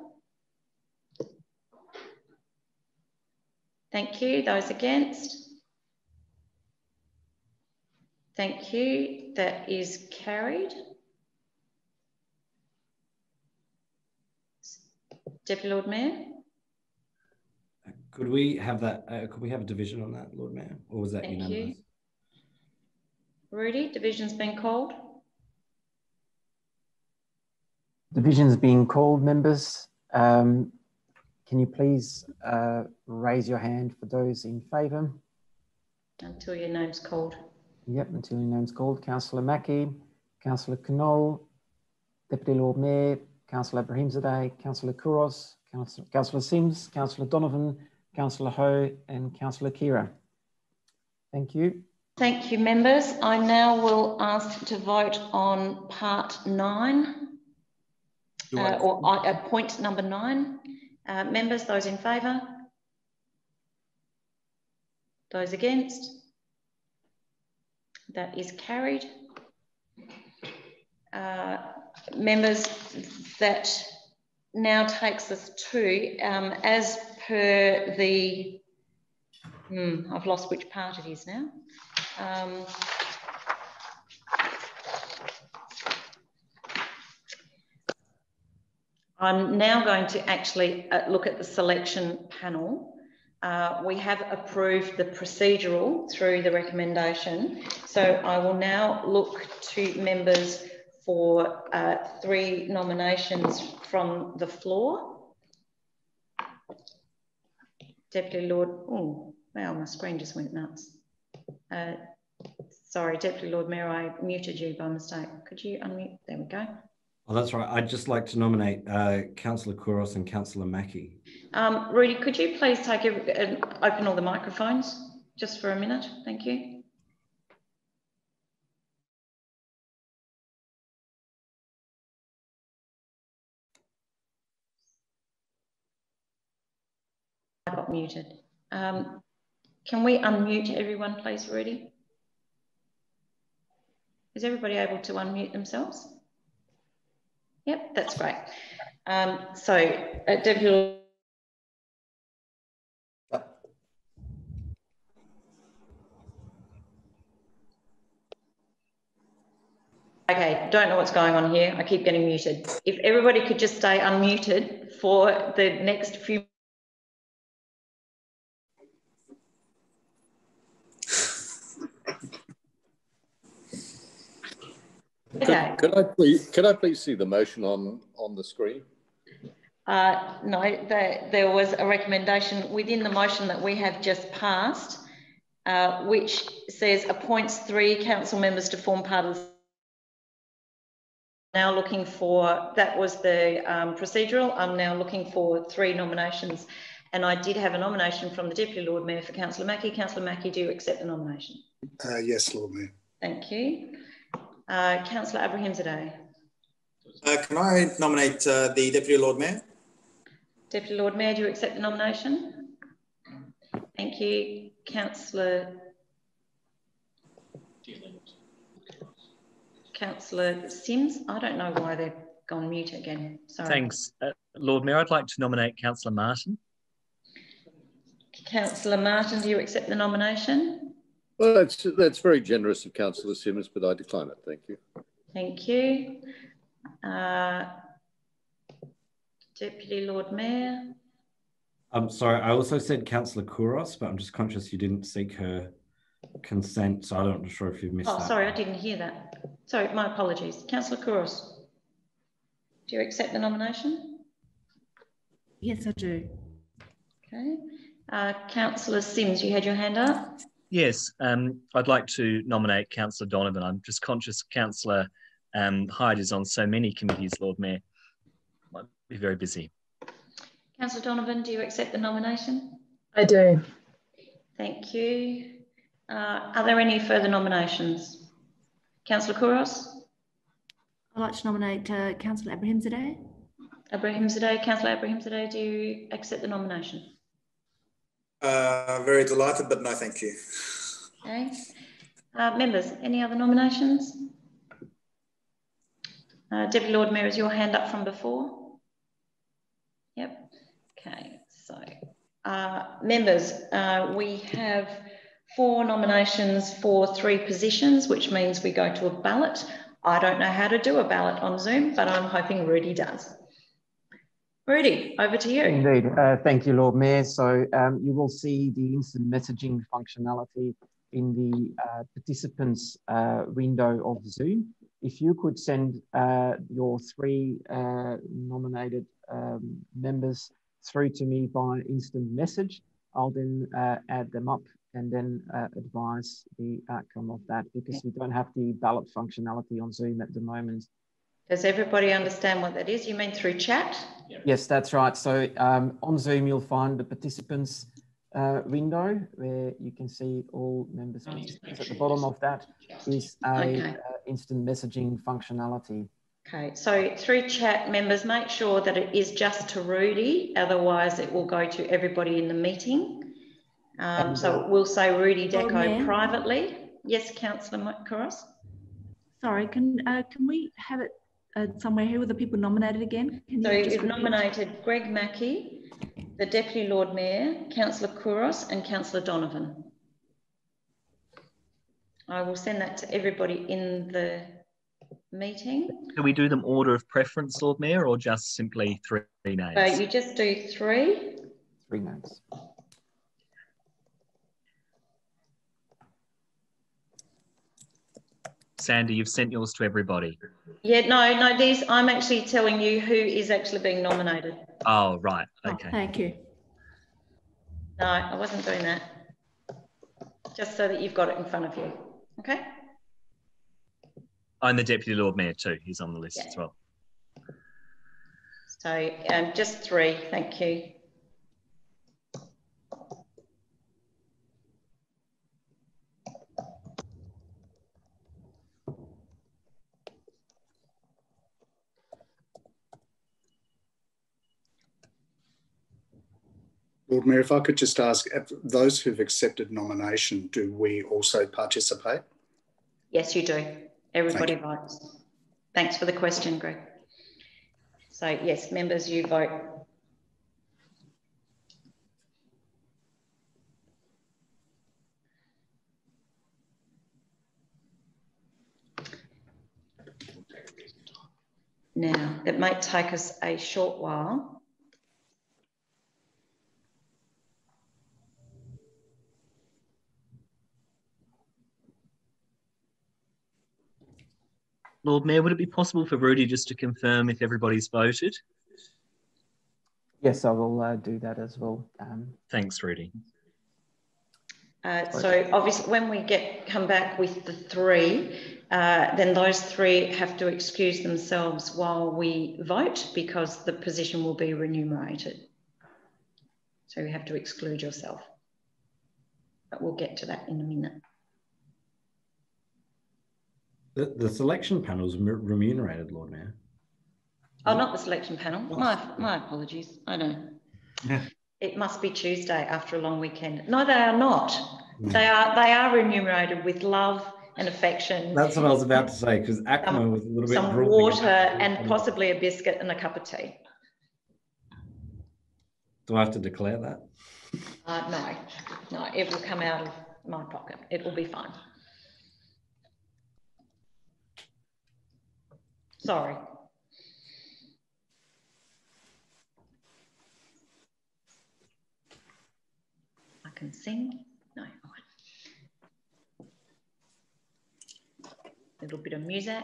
Thank you. Those against? Thank you. That is carried. Deputy Lord Mayor? Could we have that? Uh, could we have a division on that, Lord Mayor, or was that Thank unanimous? You. Rudy, division's been called. Division's being called, members. Um, can you please uh, raise your hand for those in favour? Until your name's called. Yep, until your name's called. Councillor Mackey, Councillor Knoll, Deputy Lord Mayor, Councillor Brahimzadeh, Councillor Kouros, Councillor Sims, Councillor Donovan, Councillor Ho and Councillor Kira. Thank you. Thank you, members. I now will ask to vote on part nine, uh, or uh, point number nine. Uh, members, those in favour? Those against? That is carried. Uh, members, that now takes us to, um, as per the, hmm, I've lost which part it is now. Um, I'm now going to actually look at the selection panel. Uh, we have approved the procedural through the recommendation. So I will now look to members for uh, three nominations from the floor. Deputy Lord, oh, wow, my screen just went nuts. Uh, sorry, Deputy Lord Mayor, I muted you by mistake. Could you unmute? There we go. Oh, that's right. I'd just like to nominate uh, Councillor Kouros and Councillor Mackey. Um, Rudy, could you please take every, and open all the microphones just for a minute? Thank you. I got muted. Um, can we unmute everyone, please, Rudy? Is everybody able to unmute themselves? Yep, that's great. Um, so, uh, Deputy. Okay, don't know what's going on here. I keep getting muted. If everybody could just stay unmuted for the next few. Okay. Could, could I please could I please see the motion on on the screen? Uh, no, there, there was a recommendation within the motion that we have just passed, uh, which says appoints three council members to form part of. The now looking for that was the um, procedural. I'm now looking for three nominations, and I did have a nomination from the Deputy Lord Mayor for Councillor Mackey. Councillor Mackey, do you accept the nomination? Uh, yes, Lord Mayor. Thank you. Uh, Councillor Abraham today. Uh, can I nominate uh, the Deputy Lord Mayor? Deputy Lord Mayor, do you accept the nomination? Thank you. Councillor... Councillor Sims, I don't know why they've gone mute again. Sorry. Thanks. Uh, Lord Mayor, I'd like to nominate Councillor Martin. Councillor Martin, do you accept the nomination? Well, that's, that's very generous of Councillor Simmons, but I decline it. Thank you. Thank you. Uh, Deputy Lord Mayor. I'm sorry, I also said Councillor Kouros, but I'm just conscious you didn't seek her consent, so I'm not sure if you've missed oh, that. Oh, sorry, I didn't hear that. Sorry, my apologies. Councillor Kouros, do you accept the nomination? Yes, I do. Okay. Uh, Councillor Sims, you had your hand up. Yes, um, I'd like to nominate Councillor Donovan. I'm just conscious Councillor um, Hyde is on so many committees, Lord Mayor. Might be very busy. Councillor Donovan, do you accept the nomination? I do. Thank you. Uh, are there any further nominations? Councillor Kouros? I'd like to nominate uh, Councillor Abraham-Zadeh. Abraham-Zadeh, Councillor Abraham-Zadeh, do you accept the nomination? Uh, very delighted, but no, thank you. Okay. Uh, members, any other nominations? Uh, Deputy Lord Mayor, is your hand up from before? Yep. Okay. So, uh, members, uh, we have four nominations for three positions, which means we go to a ballot. I don't know how to do a ballot on Zoom, but I'm hoping Rudy does. Rudy, over to you. Indeed. Uh, thank you, Lord Mayor. So um, you will see the instant messaging functionality in the uh, participants uh, window of Zoom. If you could send uh, your three uh, nominated um, members through to me by instant message, I'll then uh, add them up and then uh, advise the outcome of that, because okay. We don't have the ballot functionality on Zoom at the moment. Does everybody understand what that is? You mean through chat? Yes, that's right. So um, on Zoom, you'll find the participants uh, window where you can see all members. At the bottom of that is a okay. uh, instant messaging functionality. Okay, so through chat, members, make sure that it is just to Rudy, otherwise it will go to everybody in the meeting. Um, so we'll say Rudy Deco oh, privately. Yes, Councillor Kouros. Sorry, can uh, can we have it Uh, somewhere here, were the people nominated again? Can so you've nominated Greg Mackey, the Deputy Lord Mayor, Councillor Kouros and Councillor Donovan. I will send that to everybody in the meeting. Do we do them order of preference, Lord Mayor, or just simply three names? So you just do three. Three names. Sandy, you've sent yours to everybody. Yeah, no, no, these, I'm actually telling you who is actually being nominated. Oh, right, okay. Oh, thank you. No, I wasn't doing that. Just so that you've got it in front of you, okay? I'm the Deputy Lord Mayor too, he's on the list yeah. as well. So um, just three, thank you. Lord Mayor, if I could just ask, those who've accepted nomination, do we also participate? Yes, you do. Everybody Thank votes. You. Thanks for the question, Greg. So, yes, members, you vote. Now, it might take us a short while. Lord Mayor, would it be possible for Rudy just to confirm if everybody's voted? Yes, I will uh, do that as well. Um, Thanks, Rudy. Uh, so obviously when we get come back with the three, uh, then those three have to excuse themselves while we vote because the position will be remunerated. So you have to exclude yourself. But we'll get to that in a minute. The, the selection panel is remunerated, Lord Mayor. Oh, not the selection panel. My, my apologies. I know. Yeah. It must be Tuesday after a long weekend. No, they are not. Yeah. They are they are remunerated with love and affection. That's what I was about to say, because A C M A was a little bit Some water and possibly a biscuit and a cup of tea. Do I have to declare that? Uh, no. No, it will come out of my pocket. It will be fine. Sorry. I can sing. No. A little bit of music.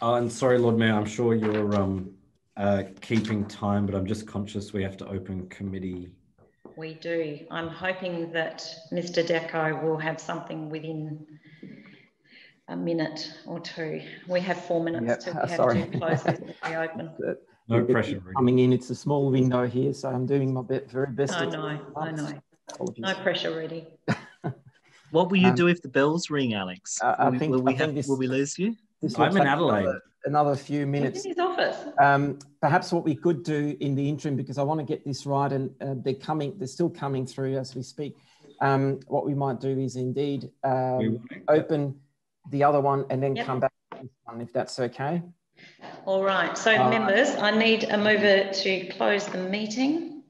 Oh, and sorry, Lord Mayor, I'm sure you're um, uh, keeping time, but I'm just conscious we have to open committee. We do. I'm hoping that Mister Deco will have something within a minute or two. We have four minutes yep. to, we have Sorry. to close this and be open. No pressure. Coming in, it's a small window here, so I'm doing my very best. I know, I know. Apologies. No pressure, Rudy. What will you um, do if the bells ring, Alex? Uh, I will, think, will, we I think have, this, will we lose you? I'm in like Adelaide. Another, another few minutes. In his office. Um, perhaps what we could do in the interim, because I want to get this right, and uh, they're coming, they're still coming through as we speak. Um, what we might do is indeed um, open the other one and then yep. come back to this one, if that's okay. All right, so uh, members, I need a mover to close the meeting.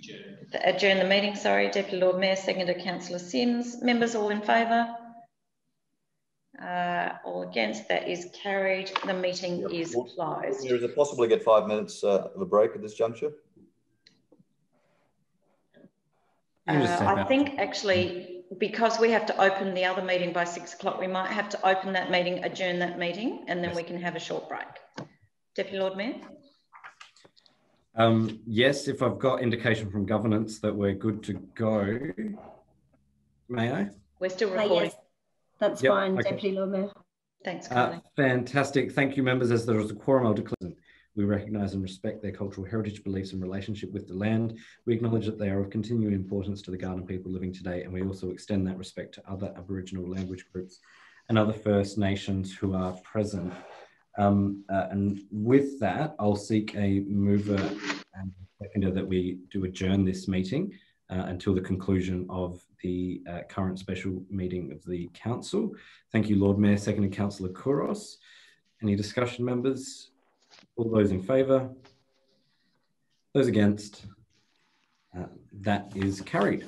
Adjourn. Adjourn the meeting, sorry. Deputy Lord Mayor, seconded Councillor Sims. Members, all in favour? Uh, all against? That is carried. The meeting yep. is well, closed. Is it possible to get five minutes uh, of a break at this juncture? Uh, I think actually, because we have to open the other meeting by six o'clock, we might have to open that meeting, adjourn that meeting, and then yes. we can have a short break. Deputy Lord Mayor? Um, yes, if I've got indication from governance that we're good to go, may I? We're still recording. Uh, yes. That's yep. fine, okay. Deputy Lord Mayor. Thanks, Carly. Uh, fantastic. Thank you, members. As there is a quorum, I'll declare. We recognise and respect their cultural heritage, beliefs and relationship with the land. We acknowledge that they are of continuing importance to the Kaurna people living today, and we also extend that respect to other Aboriginal language groups and other First Nations who are present. Um, uh, and with that, I'll seek a mover and seconder that we do adjourn this meeting uh, until the conclusion of the uh, current special meeting of the council. Thank you, Lord Mayor. Seconded Councillor Kouros. Any discussion, members? All those in favour, those against, uh, that is carried.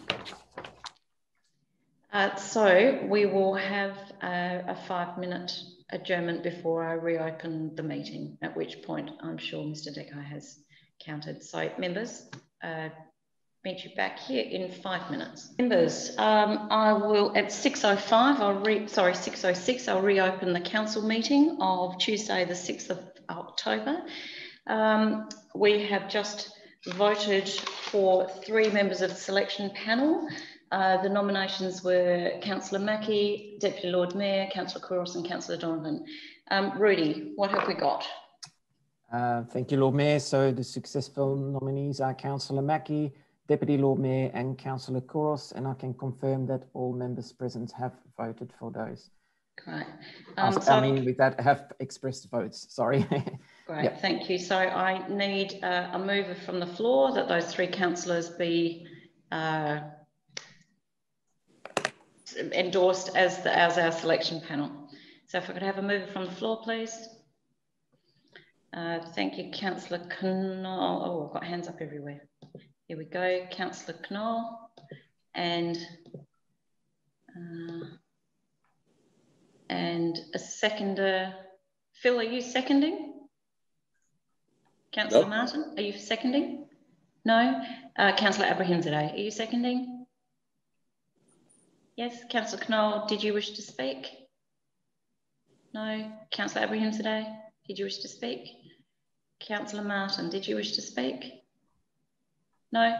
Uh, so we will have a, a five-minute adjournment before I reopen the meeting, at which point I'm sure Mister Decker has counted. So members, uh, meet you back here in five minutes. Members, um, I will at six oh five, I'll re sorry, six oh six, I'll reopen the council meeting of Tuesday the sixth of October. Um, we have just voted for three members of the selection panel. Uh, the nominations were Councillor Mackey, Deputy Lord Mayor, Councillor Kouros and Councillor Donovan. Um, Rudy, what have we got? Uh, thank you, Lord Mayor. So the successful nominees are Councillor Mackey, Deputy Lord Mayor and Councillor Kouros, and I can confirm that all members present have voted for those. Great. Um, I, so I mean, with that, have expressed votes, sorry. Great, yep. Thank you. So I need uh, a mover from the floor that those three councillors be uh, endorsed as, the, as our selection panel. So if I could have a mover from the floor, please. Uh, thank you, Councillor Knoll. Oh, I've got hands up everywhere. Here we go, Councillor Knoll, and, uh, and a seconder. Phil, are you seconding? Councillor nope. Martin, are you seconding? No? Uh, Councillor Abraham-Zade, are you seconding? Yes, Councillor Knoll, did you wish to speak? No? Councillor Abraham-Zade, did you wish to speak? Councillor Martin, did you wish to speak? No.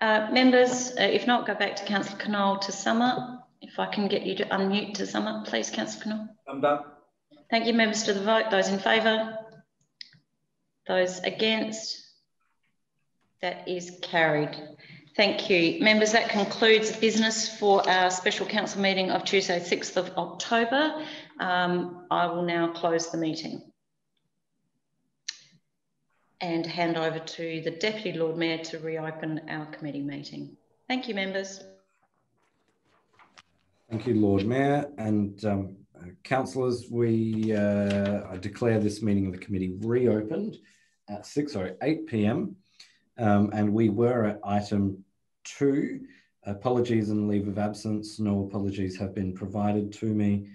Uh, members, uh, if not, go back to Councillor Knoll to sum up. If I can get you to unmute to sum up, please, Councillor Knoll. I'm done. Thank you, members, to the vote. Those in favour? Those against? That is carried. Thank you. Members, that concludes business for our special council meeting of Tuesday, sixth of October. Um, I will now close the meeting and hand over to the Deputy Lord Mayor to reopen our committee meeting. Thank you, members. Thank you, Lord Mayor and um, councillors. We uh, I declare this meeting of the committee reopened at six oh eight p m Um, and we were at item two. Apologies and leave of absence. No apologies have been provided to me.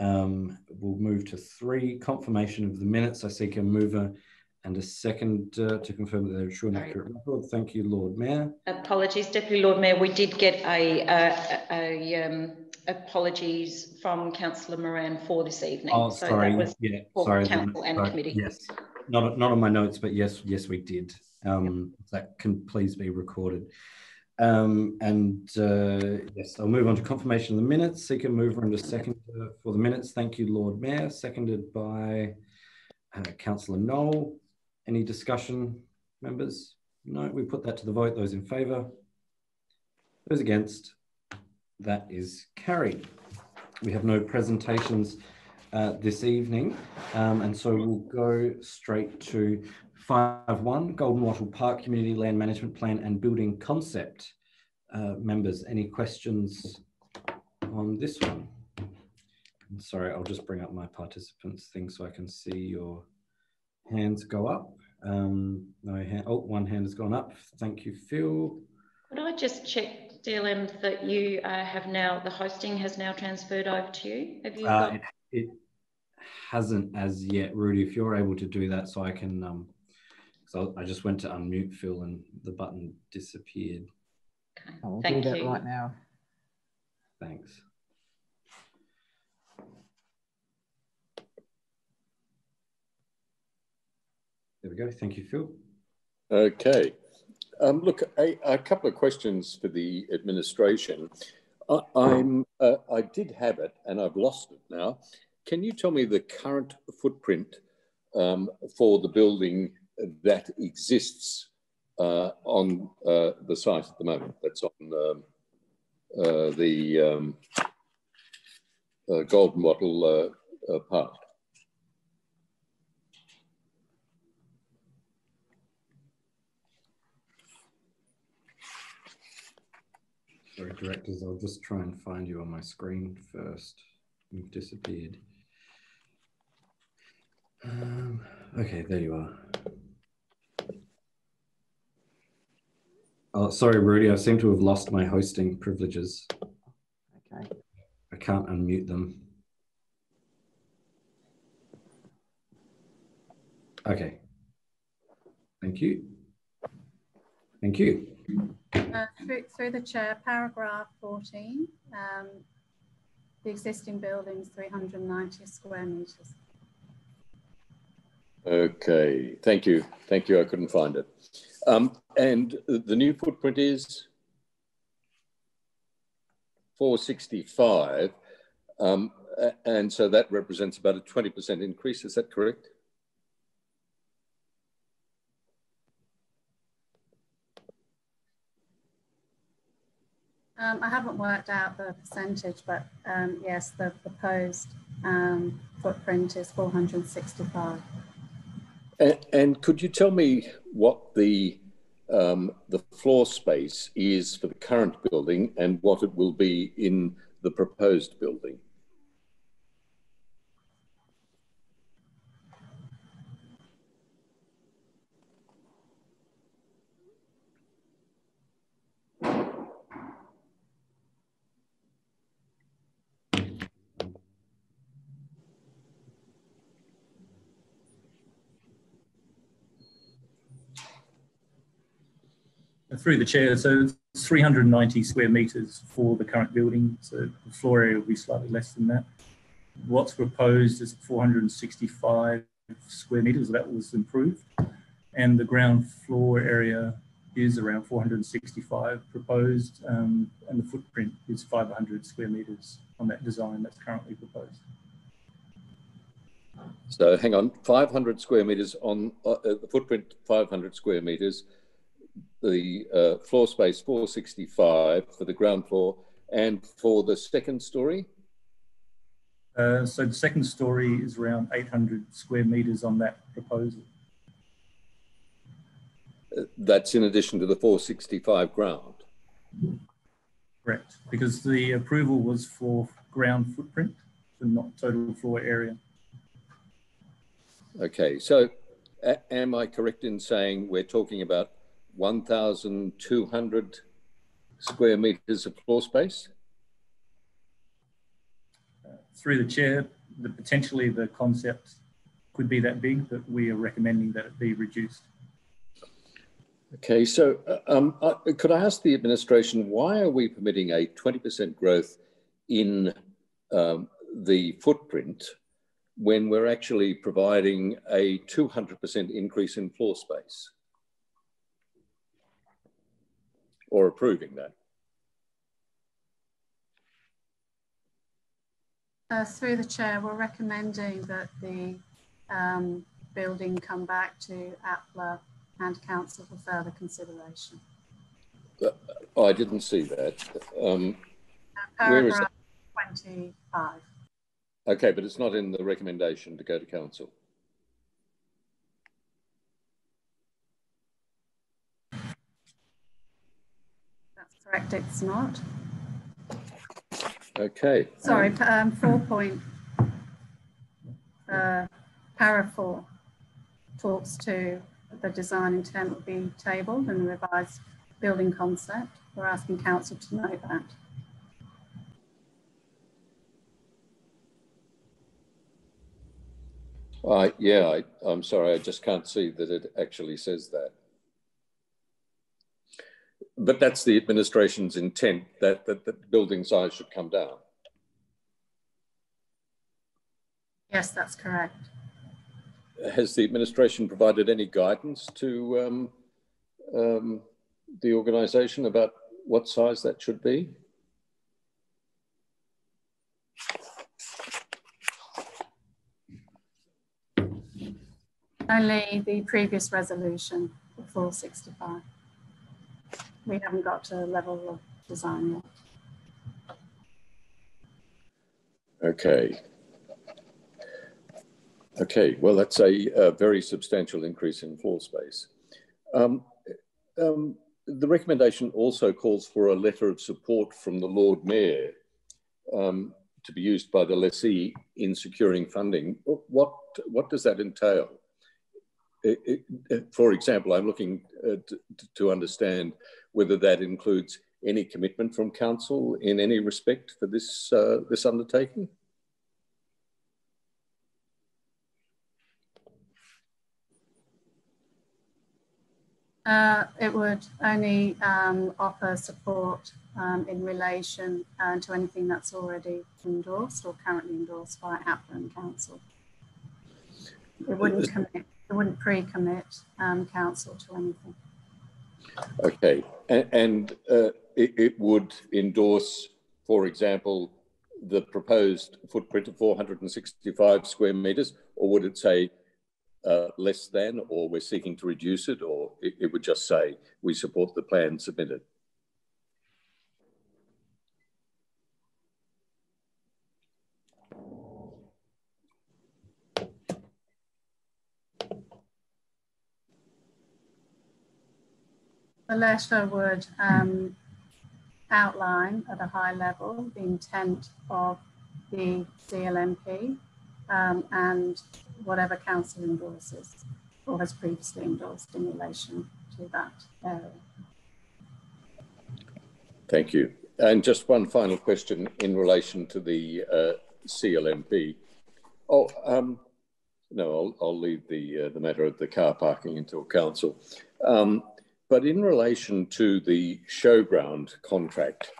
Um, we'll move to three, confirmation of the minutes. I seek a mover and a second uh, to confirm that they're sure and accurate record. Thank you, Lord Mayor. Apologies, Deputy Lord Mayor. We did get a, a, a um, apologies from Councillor Moran for this evening. Oh, so sorry. That was yeah, sorry. Council and sorry. Committee. Yes, not not on my notes, but yes, yes, we did. Um, that can please be recorded. Um, and uh, yes, I'll move on to confirmation of the minutes. Seek a mover and a second for the minutes. Thank you, Lord Mayor. Seconded by uh, Councillor Knoll. Any discussion, members? No, we put that to the vote. Those in favour? Those against? That is carried. We have no presentations uh, this evening, um, and so we'll go straight to five one, Golden Wattle Park Community Land Management Plan and Building Concept. Uh, members, any questions on this one? I'm sorry, I'll just bring up my participants thing so I can see your hands go up. Um, no hand, oh, one hand has gone up. Thank you, Phil. Could I just check, D L M, that you uh, have now, the hosting has now transferred over to you? Have you uh, got it, it hasn't as yet, Rudy, if you're able to do that so I can, um, so I just went to unmute Phil and the button disappeared. Okay, I'll Thank do that you. Right now. Thanks. There we go. Thank you, Phil. Okay. Um, look, a, a couple of questions for the administration. I, I'm, uh, I did have it and I've lost it now. Can you tell me the current footprint um, for the building that exists uh, on uh, the site at the moment? That's on um, uh, the um, uh, Golden Wattle uh, uh, Park. Sorry, directors, I'll just try and find you on my screen first. You've disappeared. Um, okay, there you are. Oh, sorry, Rudy, I seem to have lost my hosting privileges. Okay. can't unmute them. Okay. Thank you. Thank you. Uh, through, through the chair, paragraph fourteen, um, the existing building is three hundred ninety square metres. Okay, thank you. Thank you, I couldn't find it. Um, and the new footprint is four sixty-five, um, and so that represents about a twenty percent increase, is that correct? Um, I haven't worked out the percentage, but um, yes, the proposed um, footprint is four hundred sixty-five. And, and could you tell me what the um, the floor space is for the current building and what it will be in the proposed building? Through the chair, so it's three hundred ninety square metres for the current building, so the floor area will be slightly less than that. What's proposed is four hundred sixty-five square metres, that was improved, and the ground floor area is around four hundred sixty-five proposed, um, and the footprint is five hundred square metres on that design that's currently proposed. So hang on, five hundred square metres on uh, the footprint, five hundred square metres, the uh, floor space four sixty-five for the ground floor, and for the second story? Uh, so the second story is around eight hundred square metres on that proposal. Uh, that's in addition to the four sixty-five ground? Correct, because the approval was for ground footprint and not total floor area. Okay, so uh, am I correct in saying we're talking about one thousand two hundred square metres of floor space? Uh, through the chair, the, potentially the concept could be that big, but we are recommending that it be reduced. Okay, so um, uh, could I ask the administration, why are we permitting a twenty percent growth in um, the footprint when we're actually providing a two hundred percent increase in floor space? Or approving that? Uh, through the chair, we're recommending that the um, building come back to APLA and council for further consideration. Uh, I didn't see that. Um, uh, where is that? twenty-five. Okay, but it's not in the recommendation to go to council. Correct, it's not. Okay. Sorry, um, four point, uh, para four talks to the design intent will be tabled and revised building concept. We're asking council to note that. Uh, yeah, I, I'm sorry, I just can't see that it actually says that. But that's the administration's intent, that, that the building size should come down. Yes, that's correct. Has the administration provided any guidance to um, um, the organisation about what size that should be? Only the previous resolution, four sixty-five. We haven't got to a level of design yet. Okay. Okay, well, that's a, a very substantial increase in floor space. Um, um, the recommendation also calls for a letter of support from the Lord Mayor um, to be used by the lessee in securing funding. What, what does that entail? it, it, for example, I'm looking uh, to, to understand whether that includes any commitment from council in any respect for this, uh, this undertaking? Uh, it would only um, offer support um, in relation uh, to anything that's already endorsed or currently endorsed by Outland Council. It wouldn't commit, it wouldn't pre-commit um, council to anything. Okay, and, and uh, it, it would endorse, for example, the proposed footprint of four hundred sixty-five square metres, or would it say Uh, less than, or we're seeking to reduce it, or it, it would just say we support the plan submitted? The letter would um, outline at a high level the intent of the C L M P um, and whatever council endorses or has previously endorsed in relation to that area. Thank you. And just one final question in relation to the uh, C L M P. Oh, um, no, I'll, I'll leave the, uh, the matter of the car parking until council. Um, but in relation to the showground contract,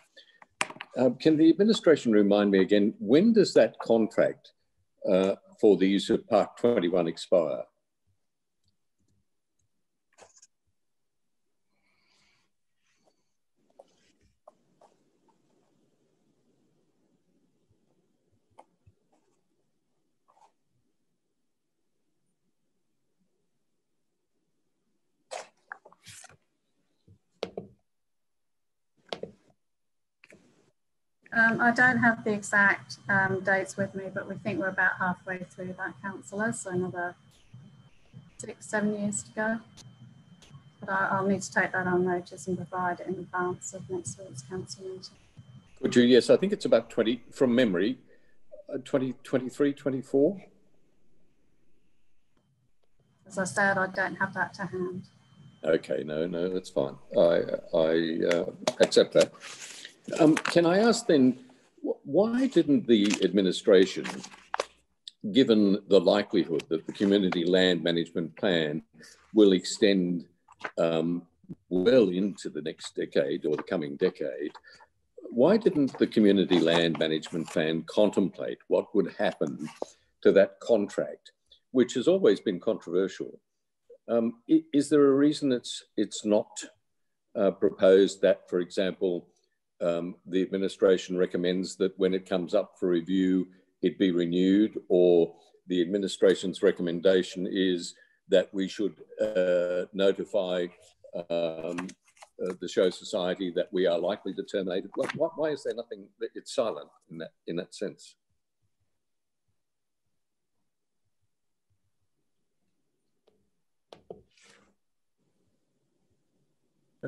uh, can the administration remind me again, when does that contract uh, for the use of Park twenty-one expire? Um, I don't have the exact um, dates with me, but we think we're about halfway through that, councillor, so another six, seven years to go. But I, I'll need to take that on notice and provide it in advance of next week's council meeting. Could you? Yes, I think it's about twenty, from memory, uh, twenty twenty-three, twenty-four. As I said, I don't have that to hand. Okay, no, no, that's fine. I, I uh, accept that. Um, can I ask then, why didn't the administration, given the likelihood that the community land management plan will extend um, well into the next decade or the coming decade, why didn't the community land management plan contemplate what would happen to that contract, which has always been controversial? Um, is there a reason it's, it's not uh, proposed that, for example, Um, the administration recommends that when it comes up for review, it be renewed, or the administration's recommendation is that we should uh, notify um, uh, the show society that we are likely to terminate it? Why, why is there nothing? It's silent in that, in that sense.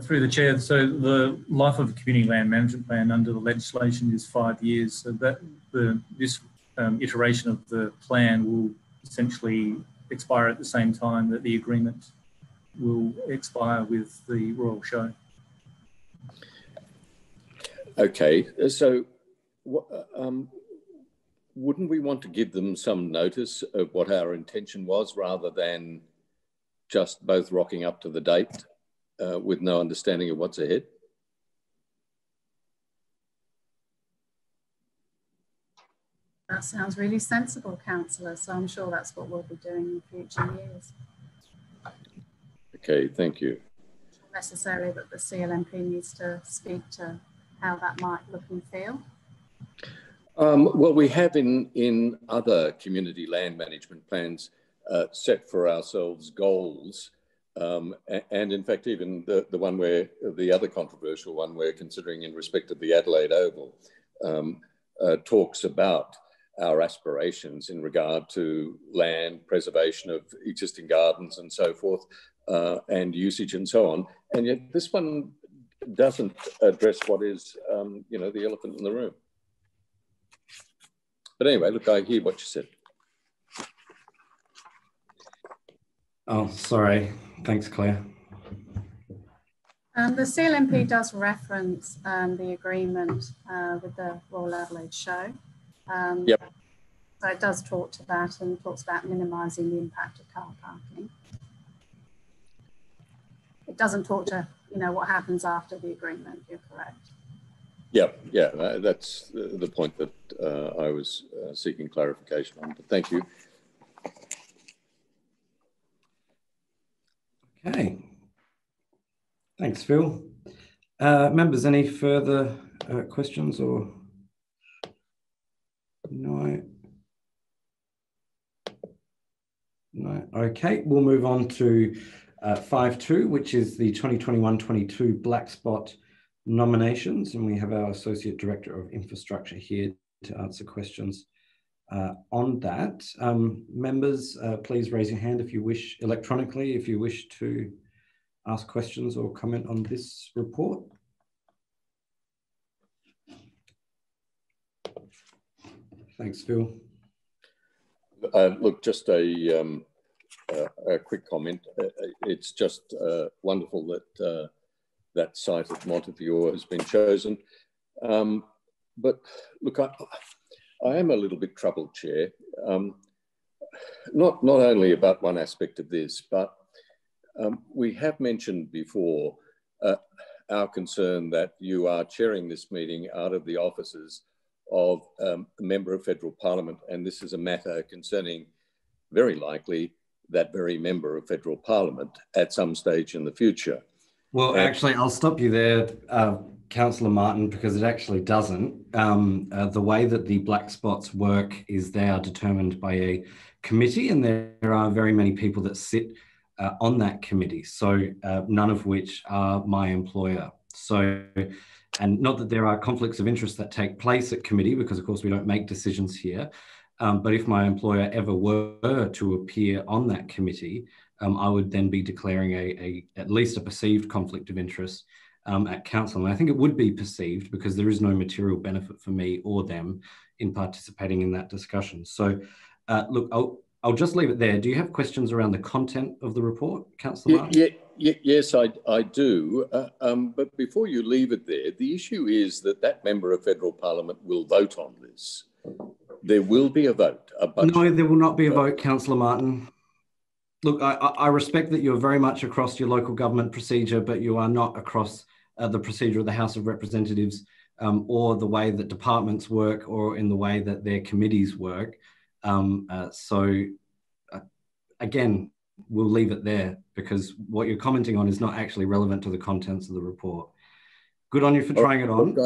Through the chair, so the life of the community land management plan under the legislation is five years. So that the, this um, iteration of the plan will essentially expire at the same time that the agreement will expire with the Royal Show. Okay, so um, wouldn't we want to give them some notice of what our intention was, rather than just both rocking up to the date Uh, with no understanding of what's ahead? That sounds really sensible, councillor, so I'm sure that's what we'll be doing in future years. Okay, thank you. It's not necessary, but the C L M P needs to speak to how that might look and feel. Um, well, we have in, in other community land management plans uh, set for ourselves goals. Um, and in fact, even the, the one where, the other controversial one we're considering in respect of the Adelaide Oval, um, uh, talks about our aspirations in regard to land, preservation of existing gardens and so forth, uh, and usage and so on. And yet this one doesn't address what is, um, you know, the elephant in the room. But anyway, look, I hear what you said. Oh, sorry. Thanks, Claire. Um, the C L M P does reference um, the agreement uh, with the Royal Adelaide Show. Um, yep. So it does talk to that and talks about minimising the impact of car parking. It doesn't talk to, you know, what happens after the agreement, you're correct. Yeah, yeah, that's the point that uh, I was uh, seeking clarification on, but thank you. Okay, thanks, Phil. Uh, members, any further uh, questions or? No. No, okay, we'll move on to five two, uh, which is the twenty twenty-one twenty-two Black Spot nominations, and we have our Associate Director of Infrastructure here to answer questions uh, on that. Um, members, uh, please raise your hand if you wish, electronically, if you wish to ask questions or comment on this report. Thanks, Phil. Uh, look, just a, um, uh, a quick comment. It's just uh, wonderful that uh, that site at Montefiore has been chosen. Um, but look, I, I am a little bit troubled, Chair, um, not, not only about one aspect of this, but um, we have mentioned before uh, our concern that you are chairing this meeting out of the offices of um, a member of federal parliament, and this is a matter concerning, very likely, that very member of federal parliament at some stage in the future. Well, actually, I'll stop you there, uh, Councillor Martin, because it actually doesn't. Um, uh, the way that the black spots work is they are determined by a committee, and there are very many people that sit uh, on that committee, so uh, none of which are my employer. So, and not that there are conflicts of interest that take place at committee, because of course we don't make decisions here, um, but if my employer ever were to appear on that committee, Um, I would then be declaring a, a at least a perceived conflict of interest um, at council. And I think it would be perceived, because there is no material benefit for me or them in participating in that discussion. So uh, look, I'll, I'll just leave it there. Do you have questions around the content of the report, Councillor Martin? Yeah, yeah, yes, I, I do. Uh, um, but before you leave it there, the issue is that that member of federal parliament will vote on this. There will be a vote. A budget. No, there will not be a vote, Councillor Martin. Look, I, I respect that you're very much across your local government procedure, but you are not across uh, the procedure of the House of Representatives um, or the way that departments work or in the way that their committees work. Um, uh, so uh, again, we'll leave it there, because what you're commenting on is not actually relevant to the contents of the report. Good on you for trying it on.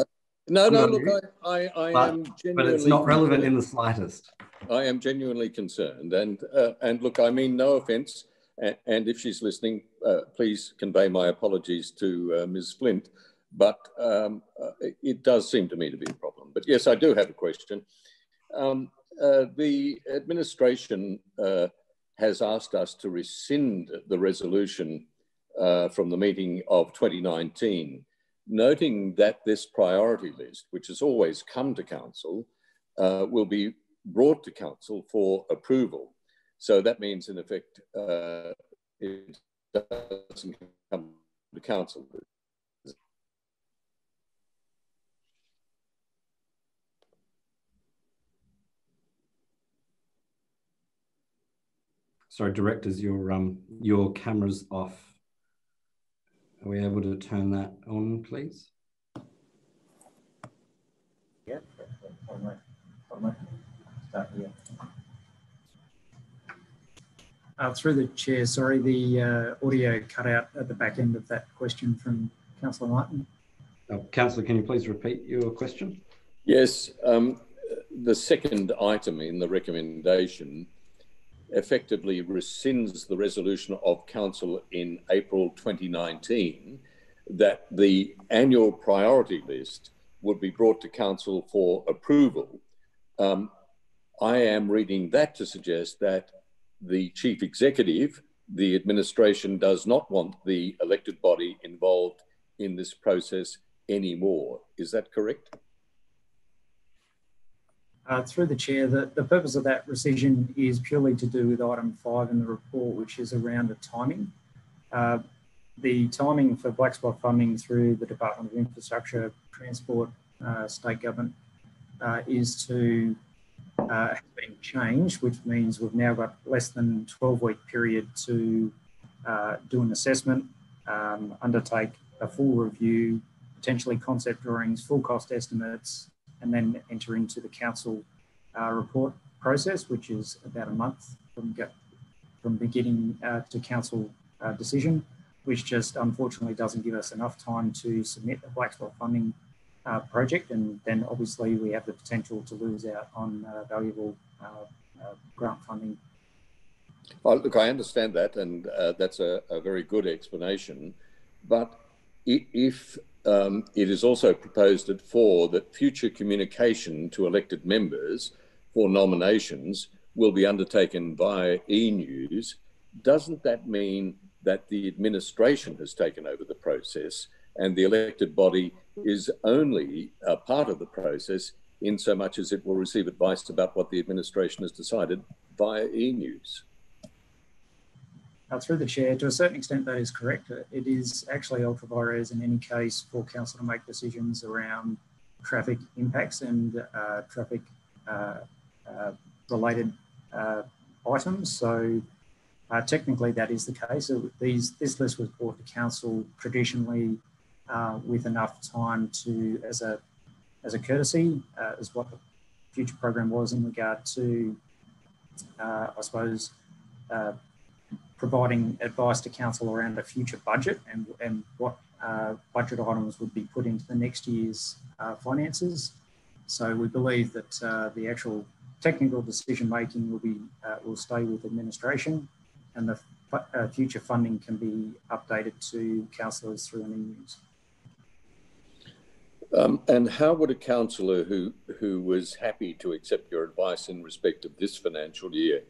No, no, look, I, I, I but, am genuinely... But it's not relevant in the slightest. I am genuinely concerned. And, uh, and look, I mean no offence. And, and if she's listening, uh, please convey my apologies to uh, Miz Flint. But um, uh, it does seem to me to be a problem. But yes, I do have a question. Um, uh, the administration uh, has asked us to rescind the resolution uh, from the meeting of twenty nineteen, noting that this priority list, which has always come to council, uh, will be brought to council for approval. So that means, in effect, uh, it doesn't come to council. Sorry, directors, your um, your camera's off. Are we able to turn that on, please? Yeah. On my, on my start here. Uh, through the chair, sorry, the uh, audio cut out at the back end of that question from Councillor Martin. Oh, Councillor, can you please repeat your question? Yes. Um, the second item in the recommendation effectively rescinds the resolution of council in April twenty nineteen that the annual priority list would be brought to council for approval. Um, I am reading that to suggest that the chief executive, the administration, does not want the elected body involved in this process anymore. Is that correct? Uh, through the chair, the, the purpose of that rescission is purely to do with item five in the report, which is around the timing. Uh, the timing for black spot funding through the Department of Infrastructure, Transport, uh, State Government uh, is to uh, have been changed, which means we've now got less than twelve week period to uh, do an assessment, um, undertake a full review, potentially concept drawings, full cost estimates, and then enter into the council uh, report process, which is about a month from, get, from beginning uh, to council uh, decision, which just unfortunately doesn't give us enough time to submit a black spot funding uh, project. And then obviously we have the potential to lose out on uh, valuable uh, uh, grant funding. Oh, look, I understand that, and uh, that's a, a very good explanation. But if Um, it is also proposed at four that future communication to elected members for nominations will be undertaken via e-news. Doesn't that mean that the administration has taken over the process and the elected body is only a part of the process in so much as it will receive advice about what the administration has decided via e-news? Uh, through the chair, to a certain extent that is correct. It is actually ultra vires in any case for council to make decisions around traffic impacts and uh, traffic uh, uh, related uh, items. So uh, technically that is the case. It, these, this list was brought to council traditionally uh, with enough time to, as a, as a courtesy, uh, as what the future program was in regard to, uh, I suppose, uh, providing advice to council around a future budget and, and what uh, budget items would be put into the next year's uh, finances. So we believe that uh, the actual technical decision making will be uh, will stay with administration, and the uh, future funding can be updated to councillors through an e-news. Um, and how would a councillor who, who was happy to accept your advice in respect of this financial year,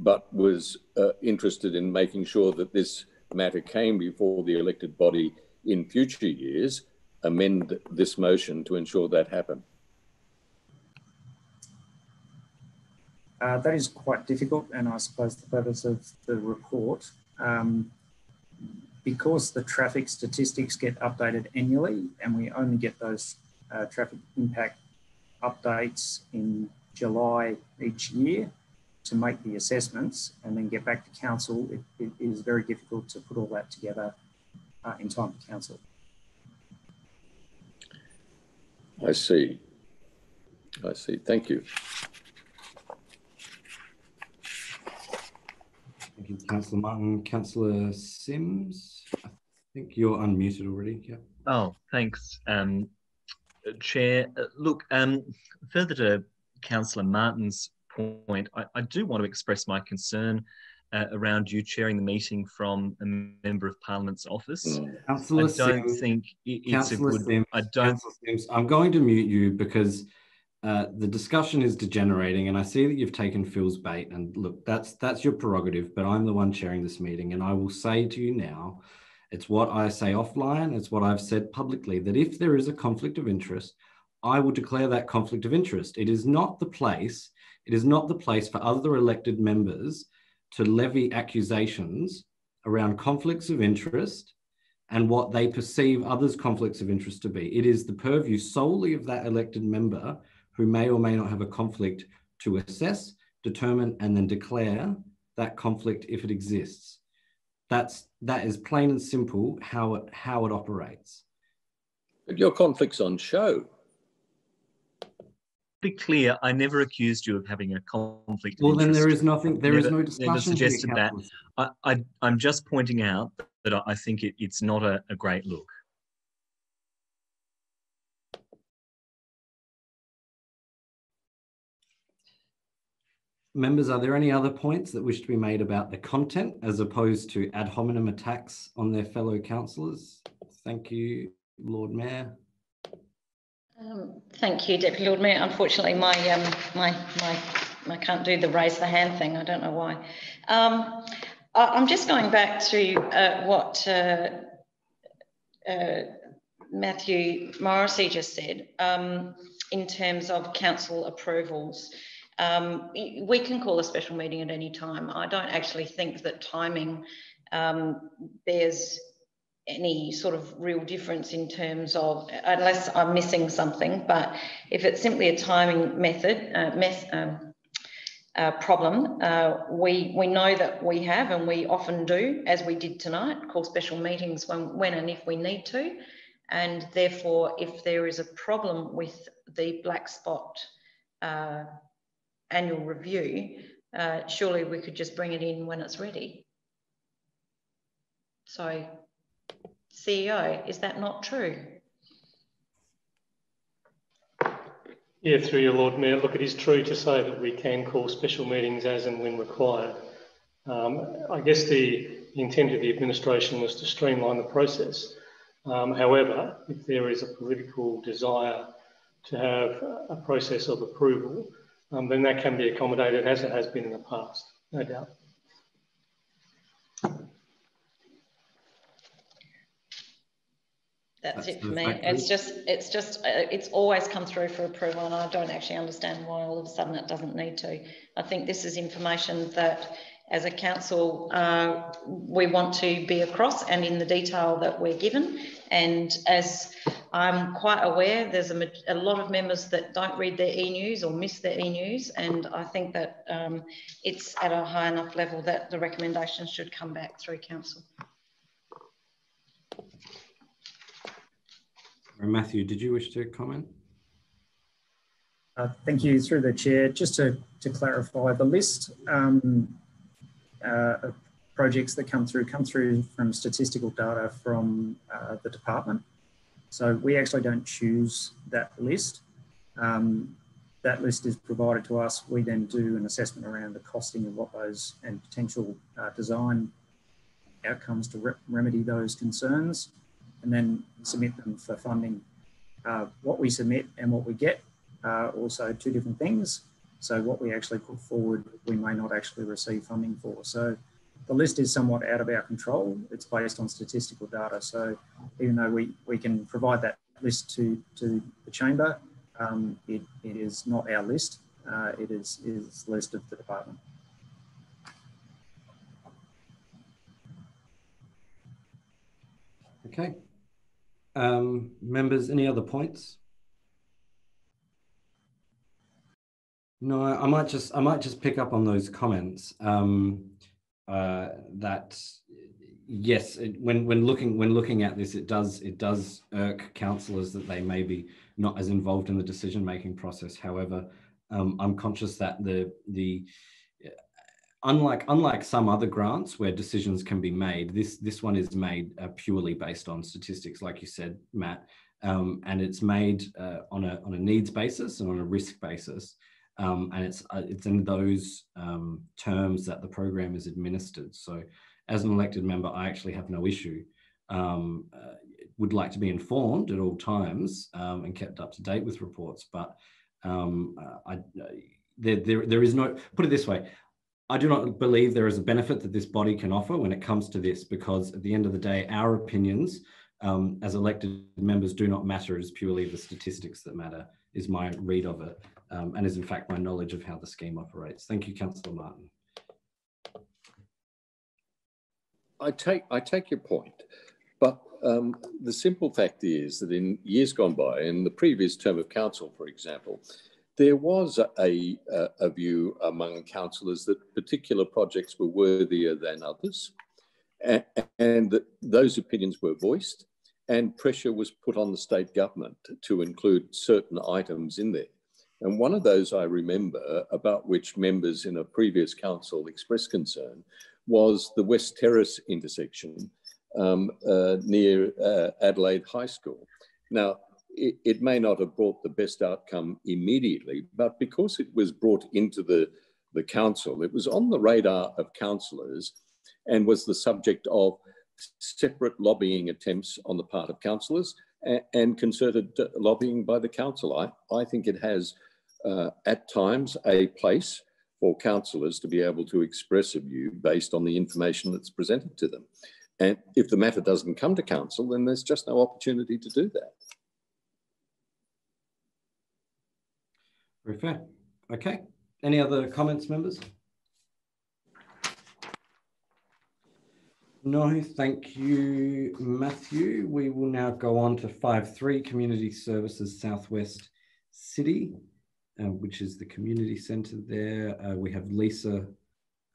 but was uh, interested in making sure that this matter came before the elected body in future years, amend this motion to ensure that happen? Uh, that is quite difficult, and I suppose the purpose of the report, um, because the traffic statistics get updated annually, and we only get those uh, traffic impact updates in July each year, to make the assessments and then get back to council, it, it is very difficult to put all that together uh, in time for council. I see. I see. Thank you. Thank you, Councillor Martin. Councillor Sims, I think you're unmuted already. Yeah. Oh, thanks, um, Chair. Uh, look, um, further to Councillor Martin's point, I, I do want to express my concern uh, around you chairing the meeting from a member of Parliament's office. Councillor I don't Sims, think it, it's Councillor a good. Sims, I don't. Sims, I'm going to mute you because uh, the discussion is degenerating, and I see that you've taken Phil's bait. And look, that's that's your prerogative, but I'm the one chairing this meeting, and I will say to you now, it's what I say offline, it's what I've said publicly, that if there is a conflict of interest, I will declare that conflict of interest. It is not the place. It is not the place for other elected members to levy accusations around conflicts of interest and what they perceive others' conflicts of interest to be. It is the purview solely of that elected member who may or may not have a conflict to assess, determine, and then declare that conflict if it exists. That's, that is plain and simple how it, how it operates. But your conflict's on show. Be clear, I never accused you of having a conflict well, of interest. Well, then there is nothing, there never, is no discussion. Never suggested that. I, I, I'm just pointing out that I think it, it's not a, a great look. Members, are there any other points that wish to be made about the content as opposed to ad hominem attacks on their fellow councillors? Thank you, Lord Mayor. Um, thank you, Deputy Lord Mayor. Unfortunately, my, um, my my my I can't do the raise the hand thing. I don't know why. Um, I, I'm just going back to uh, what uh, uh, Matthew Morrissey just said. Um, in terms of council approvals. Um, we can call a special meeting at any time. I don't actually think that timing um, bears any sort of real difference in terms of, unless I'm missing something, but if it's simply a timing method, uh, mess, um, uh, problem, uh, we, we know that we have, and we often do, as we did tonight, call special meetings when, when and if we need to. And therefore, if there is a problem with the black spot uh, annual review, uh, surely we could just bring it in when it's ready. So, C E O, is that not true? Yeah, through your Lord Mayor, look, it is true to say that we can call special meetings as and when required. Um, I guess the intent of the administration was to streamline the process. Um, however, if there is a political desire to have a process of approval, um, then that can be accommodated, as it has been in the past, no doubt. That's, That's it for me. It's just, it's just, it's always come through for approval, and I don't actually understand why all of a sudden it doesn't need to. I think this is information that, as a council, uh, we want to be across and in the detail that we're given. And as I'm quite aware, there's a, a lot of members that don't read their e-news or miss their e-news. And I think that um, it's at a high enough level that the recommendations should come back through council. Matthew, did you wish to comment? Uh, thank you, through the chair. Just to, to clarify the list, um, Uh, projects that come through come through from statistical data from uh, the department. So we actually don't choose that list. Um, that list is provided to us. We then do an assessment around the costing of what those and potential uh, design outcomes to re remedy those concerns, and then submit them for funding. Uh, what we submit and what we get are also two different things. So what we actually put forward, we may not actually receive funding for. So the list is somewhat out of our control. It's based on statistical data. So even though we, we can provide that list to, to the chamber, um, it, it is not our list. Uh, it is, is the list of the department. Okay. Um, members, any other points? No, I might just I might just pick up on those comments. Um, uh, that yes, it, when when looking when looking at this, it does it does irk councillors that they may be not as involved in the decision making process. However, um, I'm conscious that the the unlike unlike some other grants where decisions can be made, this this one is made uh, purely based on statistics, like you said, Matt, um, and it's made uh, on a on a needs basis and on a risk basis. Um, and it's, uh, it's in those um, terms that the program is administered. So as an elected member, I actually have no issue. Um, uh, would like to be informed at all times um, and kept up to date with reports, but um, I, there, there, there is no, put it this way, I do not believe there is a benefit that this body can offer when it comes to this, because at the end of the day, our opinions um, as elected members do not matter. It's purely the statistics that matter, is my read of it. Um, and is in fact my knowledge of how the scheme operates. Thank you, Councillor Martin. I take, I take your point, but um, the simple fact is that in years gone by, in the previous term of council, for example, there was a, a, a view among councillors that particular projects were worthier than others, and, and that those opinions were voiced, and pressure was put on the state government to include certain items in there. And one of those I remember, about which members in a previous council expressed concern, was the West Terrace intersection um, uh, near uh, Adelaide High School. Now, it, it may not have brought the best outcome immediately, but because it was brought into the, the council, it was on the radar of councillors and was the subject of separate lobbying attempts on the part of councillors and, and concerted lobbying by the council. I, I think it has... Uh, at times, a place for councillors to be able to express a view based on the information that's presented to them. And if the matter doesn't come to council, then there's just no opportunity to do that. Very fair. Okay. Any other comments, members? No, thank you, Matthew. We will now go on to five three, Community Services Southwest City, uh, which is the community centre there. Uh, we have Lisa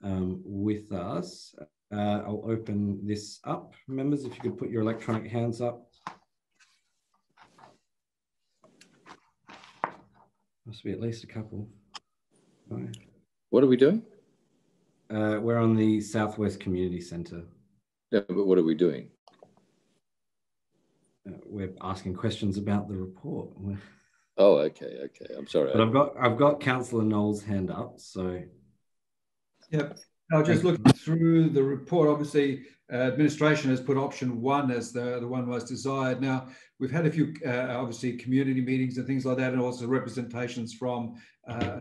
um, with us. Uh, I'll open this up. Members, if you could put your electronic hands up. Must be at least a couple. Right. What are we doing? Uh, we're on the Southwest Community Centre. Yeah, but what are we doing? Uh, we're asking questions about the report. Oh, okay, okay. I'm sorry. But I've got I've got Councillor Knowles' hand up. So, yep. I was just looking through the report. Obviously, uh, administration has put option one as the, the one most desired. Now, we've had a few, uh, obviously, community meetings and things like that, and also representations from. Uh,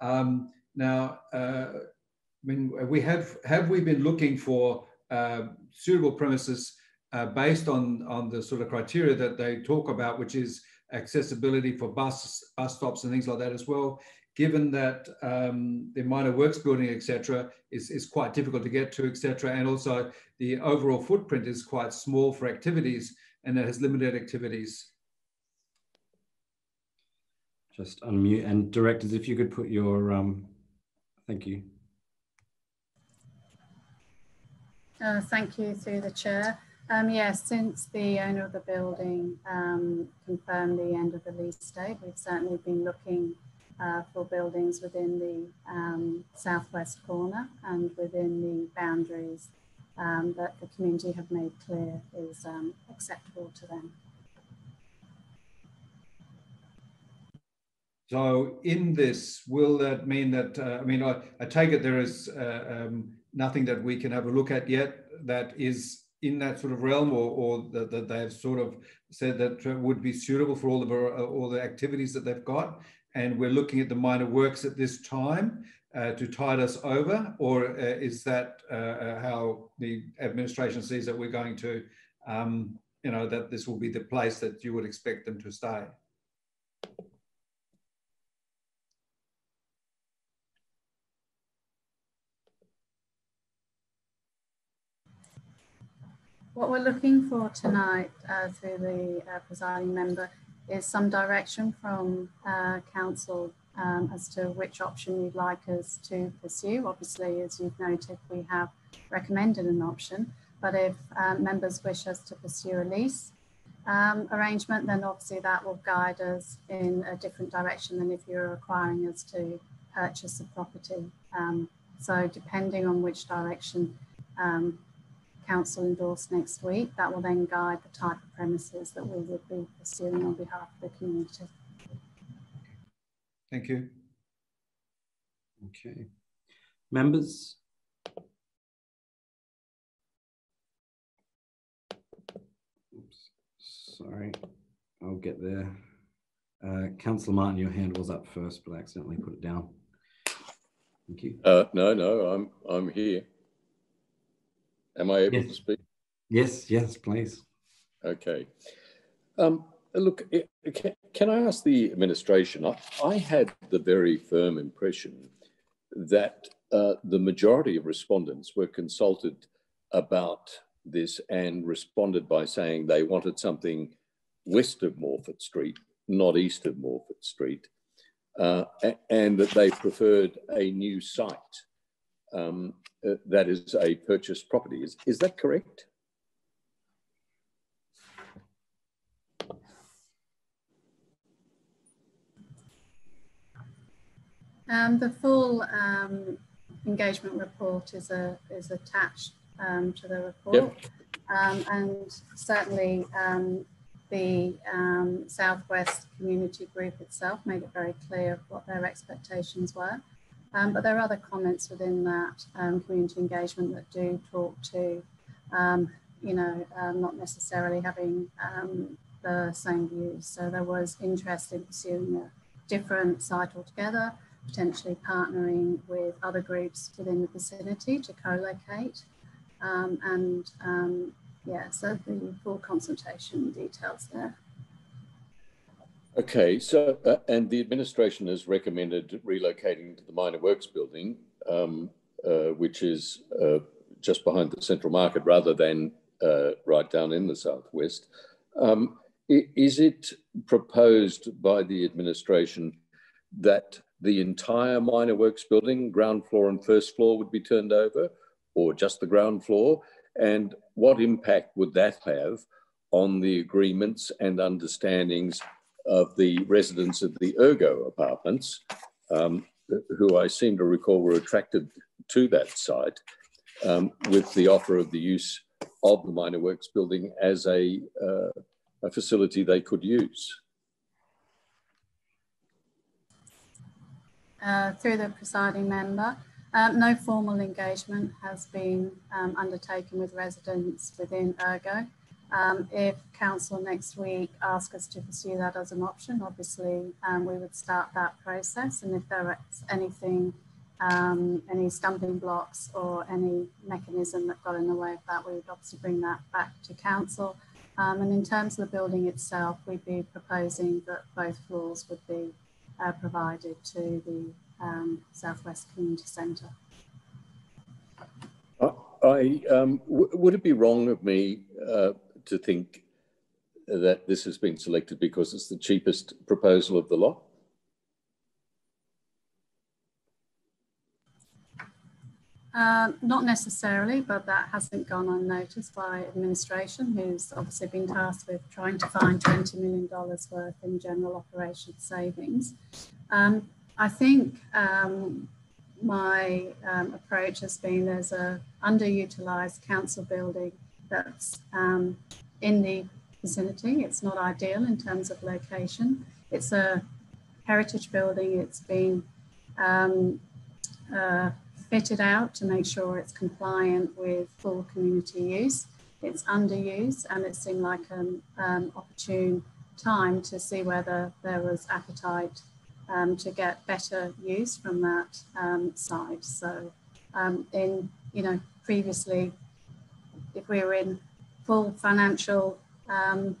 um, now, uh, I mean, we have have we been looking for uh, suitable premises uh, based on on the sort of criteria that they talk about, which is accessibility for bus bus stops and things like that as well. Given that um, the Minor Works building, et cetera, is, is quite difficult to get to, et cetera, and also the overall footprint is quite small for activities, and it has limited activities. Just unmute, and directors, if you could put your, um, thank you. Uh, thank you through the chair. Um, yeah, since the owner of the building um, confirmed the end of the lease date, we've certainly been looking Uh, for buildings within the um, southwest corner and within the boundaries um, that the community have made clear is um, acceptable to them. So in this, will that mean that, uh, I mean, I, I take it there is uh, um, nothing that we can have a look at yet that is in that sort of realm, or, or that, that they have sort of said that would be suitable for all, of our, all the activities that they've got? And we're looking at the minor works at this time uh, to tide us over, or uh, is that uh, how the administration sees that we're going to, um, you know, that this will be the place that you would expect them to stay? What we're looking for tonight uh, through the uh, presiding member is some direction from uh, council um, as to which option you'd like us to pursue. Obviously, as you've noted, we have recommended an option, but if uh, members wish us to pursue a lease um, arrangement, then obviously that will guide us in a different direction than if you're requiring us to purchase a property. Um, so depending on which direction um, council endorsed next week, that will then guide the type of premises that we would be pursuing on behalf of the community. Thank you. Okay. Members? Oops, sorry, I'll get there. Uh, Councillor Martin, your hand was up first, but I accidentally put it down. Thank you. Uh, no, no, I'm, I'm here. Am I able yes. to speak? Yes, yes, please. Okay. Um, look, can, can I ask the administration? I, I had the very firm impression that uh, the majority of respondents were consulted about this and responded by saying they wanted something west of Morphet Street, not east of Morphet Street, uh, and that they preferred a new site. Um, uh, that is a purchased property. Is, is that correct? Um, the full um, engagement report is, a, is attached um, to the report. Yep. Um, and certainly um, the um, Southwest Community Group itself made it very clear what their expectations were. Um, but there are other comments within that um, community engagement that do talk to, um, you know, um, not necessarily having um, the same views. So there was interest in pursuing a different site altogether, potentially partnering with other groups within the vicinity to co-locate. Um, and um, yeah, so the full consultation details there. Okay, so, uh, and the administration has recommended relocating to the Minor Works building, um, uh, which is uh, just behind the Central Market rather than uh, right down in the southwest. Um, is it proposed by the administration that the entire Minor Works building, ground floor and first floor, would be turned over, or just the ground floor? And what impact would that have on the agreements and understandings of the residents of the Ergo apartments, um, who I seem to recall were attracted to that site um, with the offer of the use of the Minor Works building as a, uh, a facility they could use? Uh, through the presiding member, um, no formal engagement has been um, undertaken with residents within Ergo. Um, if council next week asks us to pursue that as an option, obviously um, we would start that process, and if there is anything, um, any stumbling blocks or any mechanism that got in the way of that, we would obviously bring that back to council. Um, and in terms of the building itself, we'd be proposing that both floors would be uh, provided to the um, Southwest Community Centre. I, um, w would it be wrong of me uh, to think that this has been selected because it's the cheapest proposal of the lot? Uh, not necessarily, but that hasn't gone unnoticed by administration, who's obviously been tasked with trying to find twenty million dollars worth in general operation savings. Um, I think um, my um, approach has been there's an underutilised council building that's um, in the vicinity. It's not ideal in terms of location. It's a heritage building. It's been um, uh, fitted out to make sure it's compliant with full community use. It's underused, and it seemed like an um, opportune time to see whether there was appetite um, to get better use from that um, side. So um, in, you know, previously, if we were in full financial um,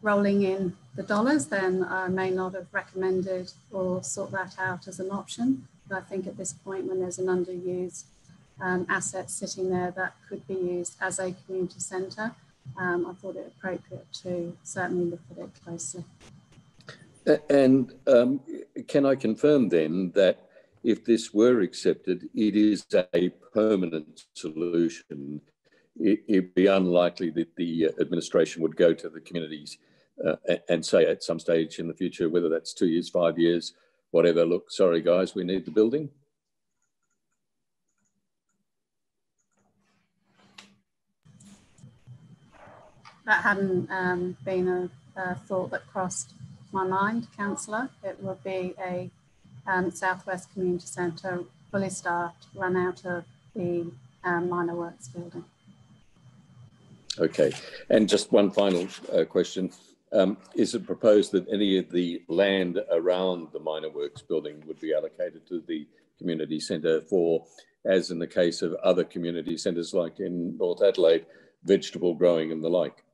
rolling in the dollars, then I may not have recommended or sought that out as an option. But I think at this point, when there's an underused um, asset sitting there that could be used as a community centre, um, I thought it appropriate to certainly look at it closely. And um, can I confirm then that if this were accepted, it is a permanent solution? It'd be unlikely that the administration would go to the communities uh, and say at some stage in the future, whether that's two years, five years, whatever, look, sorry guys, we need the building. That hadn't um, been a, a thought that crossed my mind, Councillor. It would be a um, Southwest Community Centre, fully staffed, run out of the um, Minor Works building. Okay, and just one final uh, question. Um, is it proposed that any of the land around the Minor Works building would be allocated to the community centre for, as in the case of other community centres like in North Adelaide, vegetable growing and the like?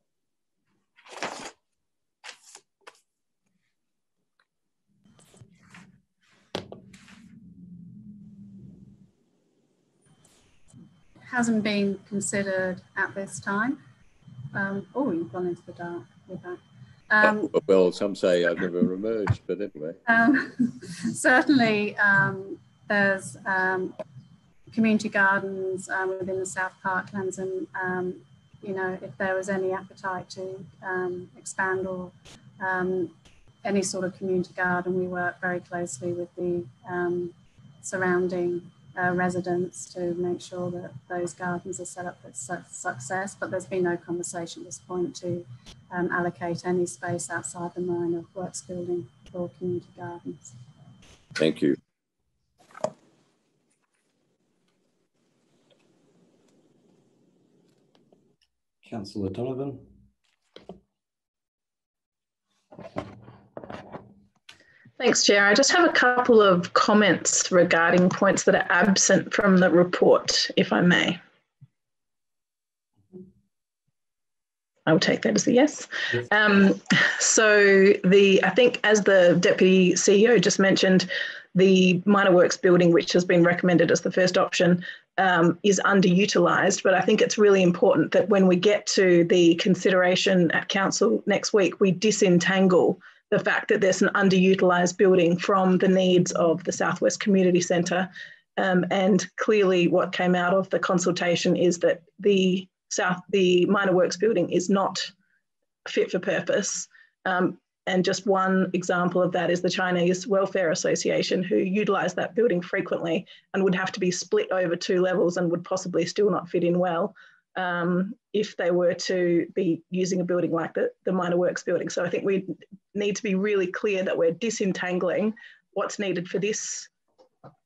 Hasn't been considered at this time. Um, oh, you've gone into the dark with that. Um, oh, well, some say I've never emerged, but anyway. Um, certainly, um, there's um, community gardens uh, within the South Parklands, and um, you know, if there was any appetite to um, expand or um, any sort of community garden, we work very closely with the um, surrounding Uh, residents to make sure that those gardens are set up for su success, but there's been no conversation at this point to um, allocate any space outside the Minor Works building for community gardens. Thank you. Councillor Donovan. Thanks, Chair. I just have a couple of comments regarding points that are absent from the report, if I may. I will take that as a yes. yes. Um, so the I think as the Deputy C E O just mentioned, the Minor Works building, which has been recommended as the first option, um, is underutilised. But I think it's really important that when we get to the consideration at Council next week, we disentangle the fact that there's an underutilised building from the needs of the Southwest Community Centre. Um, and clearly what came out of the consultation is that the South, the Minor Works building is not fit for purpose. Um, and just one example of that is the Chinese Welfare Association, who utilise that building frequently and would have to be split over two levels and would possibly still not fit in well um, if they were to be using a building like the, the Minor Works building. So I think we need to be really clear that we're disentangling what's needed for this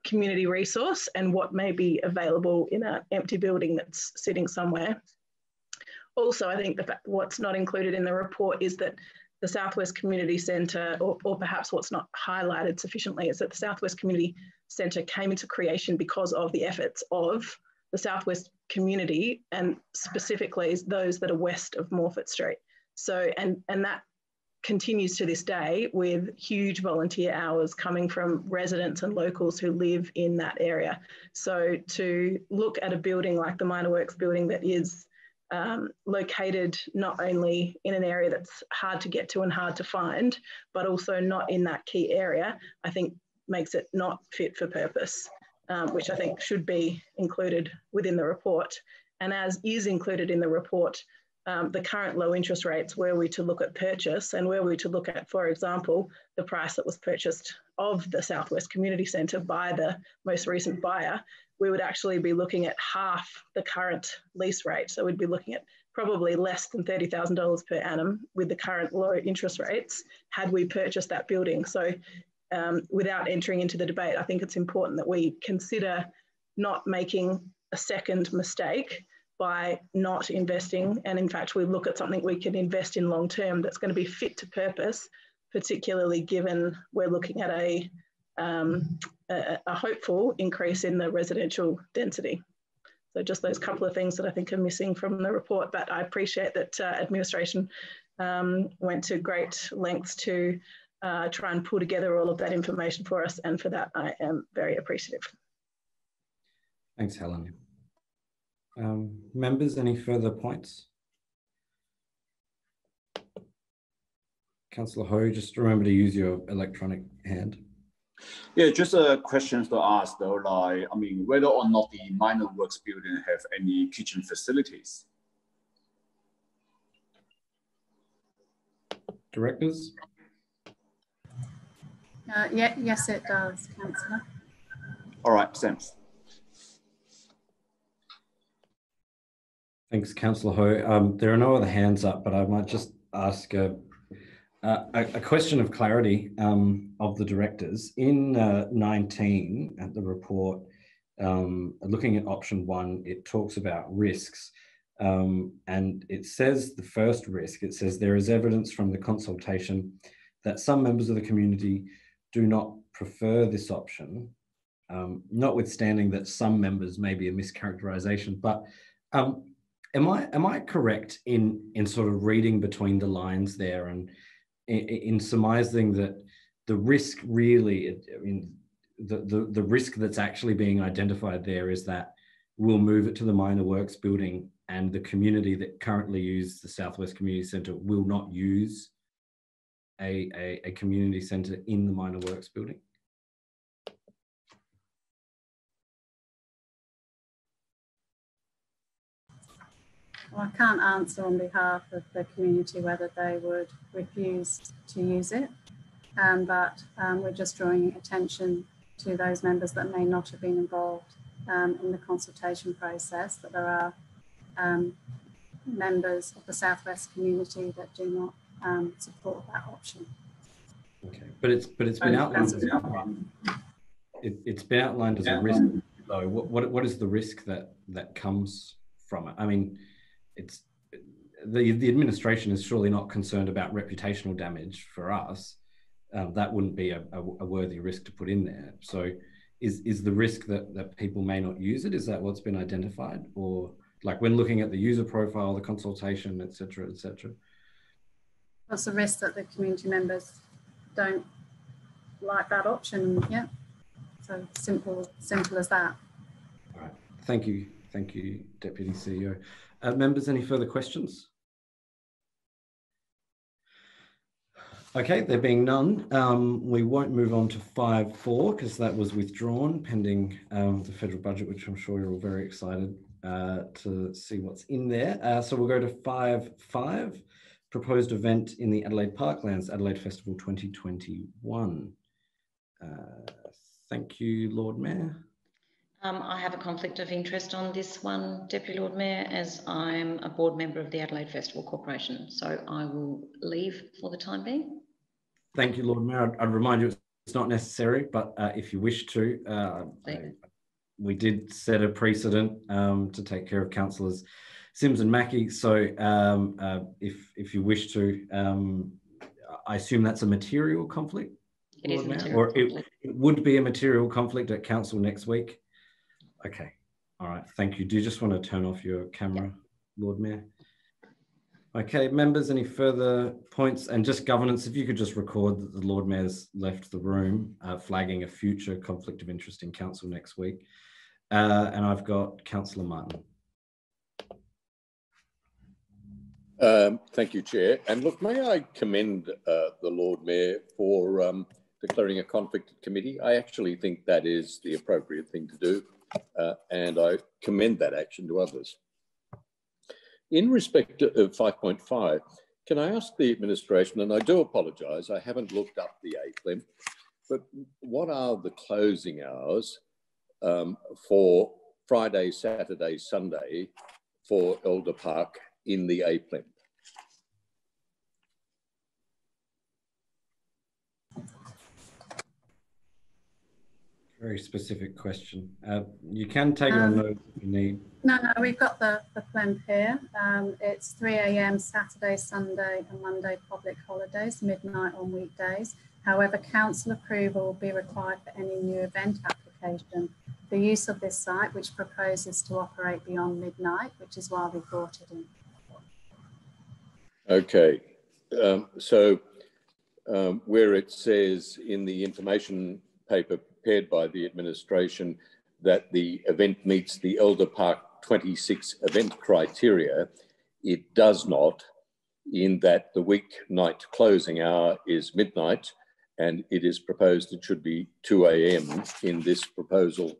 community resource and what may be available in an empty building that's sitting somewhere. Also, I think the fact what's not included in the report is that the Southwest Community Centre, or, or perhaps what's not highlighted sufficiently, is that the Southwest Community Centre came into creation because of the efforts of the Southwest community, and specifically those that are west of Morphet Street. So, and, and that continues to this day with huge volunteer hours coming from residents and locals who live in that area. So to look at a building like the Minor Works building that is um, located not only in an area that's hard to get to and hard to find, but also not in that key area, I think makes it not fit for purpose, um, which I think should be included within the report. And as is included in the report, Um, the current low interest rates, were we to look at purchase, and were we to look at, for example, the price that was purchased of the Southwest Community Centre by the most recent buyer, we would actually be looking at half the current lease rate. So we'd be looking at probably less than thirty thousand dollars per annum with the current low interest rates had we purchased that building. So um, without entering into the debate, I think it's important that we consider not making a second mistake by not investing, and in fact we look at something we can invest in long term that's going to be fit to purpose, particularly given we're looking at a, um, a, a hopeful increase in the residential density. So just those couple of things that I think are missing from the report, but I appreciate that uh, administration um, went to great lengths to uh, try and pull together all of that information for us, and for that I am very appreciative. Thanks, Helen. Um, members, any further points? Councillor Ho, just remember to use your electronic hand. Yeah, just a question to ask though, like, I mean, whether or not the Minor Works building have any kitchen facilities. Directors? Uh, yeah, yes, it does, Councillor. All right, thanks. Thanks, Councillor Ho. Um, there are no other hands up, but I might just ask a, a, a question of clarity um, of the directors. In uh, nineteen, at the report, um, looking at option one, it talks about risks. Um, and it says the first risk, it says there is evidence from the consultation that some members of the community do not prefer this option, um, notwithstanding that some members may be a mischaracterization, but um, Am I, am I correct in, in sort of reading between the lines there and in, in surmising that the risk really, I mean, the, the, the risk that's actually being identified there is that we'll move it to the Minor Works building and the community that currently uses the Southwest Community Centre will not use a, a, a community centre in the Minor Works building? Well, I can't answer on behalf of the community whether they would refuse to use it, um, but um, we're just drawing attention to those members that may not have been involved um, in the consultation process, that there are um, members of the Southwest community that do not um, support that option. Okay, but it's but it's been outlined as outlined. It, it's been outlined as a risk, though. What what what is the risk that that comes from it? I mean, it's the the administration is surely not concerned about reputational damage for us. Um, that wouldn't be a, a, a worthy risk to put in there. So, is is the risk that that people may not use it? Is that what's been identified, or like when looking at the user profile, the consultation, et cetera, et cetera. That's the risk that the community members don't like that option, yeah. So simple, simple as that. All right, thank you. Thank you, Deputy C E O. Uh, members, any further questions? Okay, there being none, um, we won't move on to five four because that was withdrawn pending um, the federal budget, which I'm sure you're all very excited uh, to see what's in there. Uh, so we'll go to five five, proposed event in the Adelaide Parklands, Adelaide Festival twenty twenty-one. Uh, thank you, Lord Mayor. Um, I have a conflict of interest on this one, Deputy Lord Mayor, as I'm a board member of the Adelaide Festival Corporation, so I will leave for the time being. Thank you, Lord Mayor. I'd, I'd remind you it's not necessary, but uh, if you wish to, uh, I, we did set a precedent um, to take care of councillors Sims and Mackey, so um, uh, if, if you wish to, um, I assume that's a material conflict? It is a material or conflict. It, it would be a material conflict at council next week. Okay, all right, thank you. Do you just want to turn off your camera, yep. Lord Mayor? Okay, members, any further points? And just governance, if you could just record that the Lord Mayor's left the room, uh, flagging a future conflict of interest in council next week. Uh, and I've got Councillor Martin. Um, thank you, Chair. And look, may I commend uh, the Lord Mayor for um, declaring a conflict of committee? I actually think that is the appropriate thing to do. Uh, and I commend that action to others. In respect of five point five, can I ask the administration, and I do apologise, I haven't looked up the A C L I M, but what are the closing hours um, for Friday, Saturday, Sunday for Elder Park in the A C L I M? Very specific question. Uh, you can take um, it on note if you need. No, no, we've got the, the P L E M here. Um, it's three A M Saturday, Sunday and Monday public holidays, midnight on weekdays. However, council approval will be required for any new event application. The use of this site, which proposes to operate beyond midnight, which is why we brought it in. Okay, um, so um, where it says in the information paper prepared by the administration that the event meets the Elder Park twenty-six event criteria, it does not, in that the weeknight closing hour is midnight and it is proposed it should be two A M in this proposal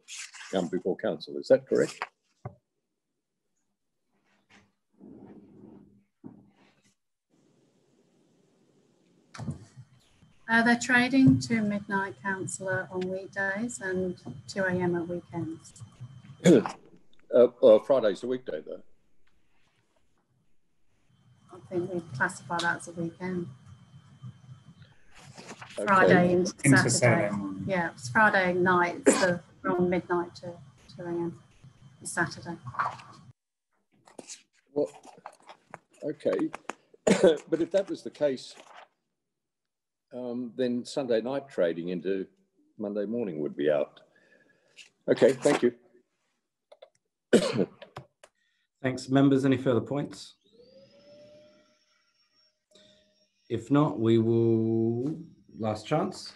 come before council. Is that correct? Uh, they're trading to midnight, councillor, on weekdays and two A M at weekends. uh, well, Friday's a weekday, though. I think we classify that as a weekend. Okay. Friday into Saturday. Saturday. Yeah, it's Friday night, it's the, from midnight to two A M Saturday. Well, okay. But if that was the case, Um, then Sunday night trading into Monday morning would be out. Okay, thank you. Thanks, members. Any further points? If not, we will, last chance.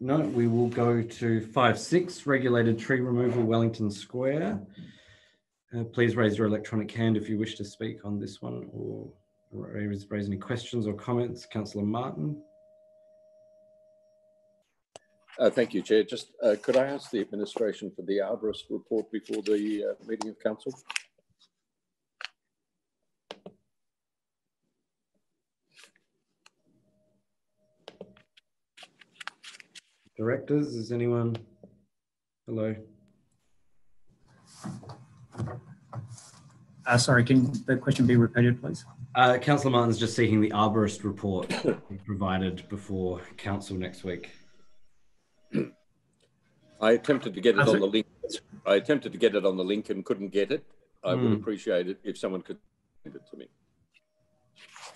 No, we will go to five six, regulated tree removal, Wellington Square. Uh, please raise your electronic hand if you wish to speak on this one or raise, raise any questions or comments. Councillor Martin. Uh, thank you, Chair. Just uh, could I ask the administration for the arborist report before the uh, meeting of council? Directors, is anyone? Hello. Uh, sorry, can the question be repeated, please? Uh, Councillor Martin's just seeking the arborist report provided before council next week. I attempted to get it oh, on sorry. the link. I attempted to get it on the link and couldn't get it. I mm. would appreciate it if someone could send it to me.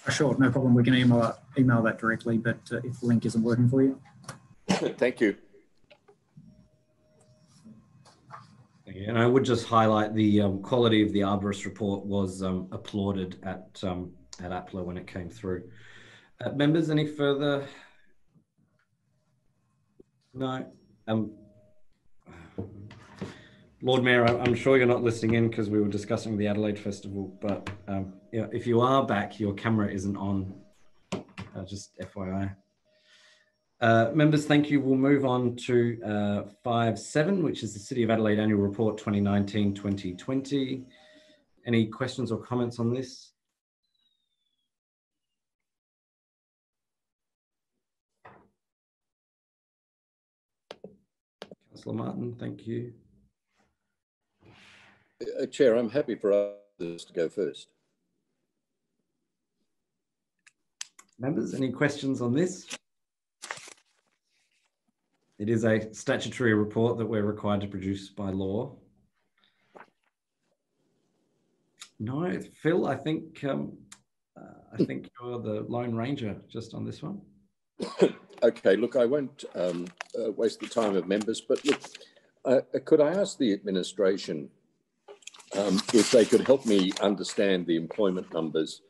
Sure, no problem. We can email email that directly, but uh, if the link isn't working for you. Thank you. Yeah, and I would just highlight the um, quality of the arborist report was um, applauded at um, at APLA when it came through. Uh, members, any further? No. Um, Lord Mayor, I'm sure you're not listening in because we were discussing the Adelaide Festival, but um, you know, if you are back, your camera isn't on, uh, just F Y I. Uh, members, thank you. We'll move on to uh, five seven, which is the City of Adelaide Annual Report twenty nineteen twenty twenty. Any questions or comments on this? Councillor Martin, thank you. Uh, Chair, I'm happy for others to go first. Members, any questions on this? It is a statutory report that we're required to produce by law. No, Phil, I think um, uh, I think you're the Lone Ranger just on this one. Okay, look, I won't um, uh, waste the time of members, but look, uh, could I ask the administration Um, if they could help me understand the employment numbers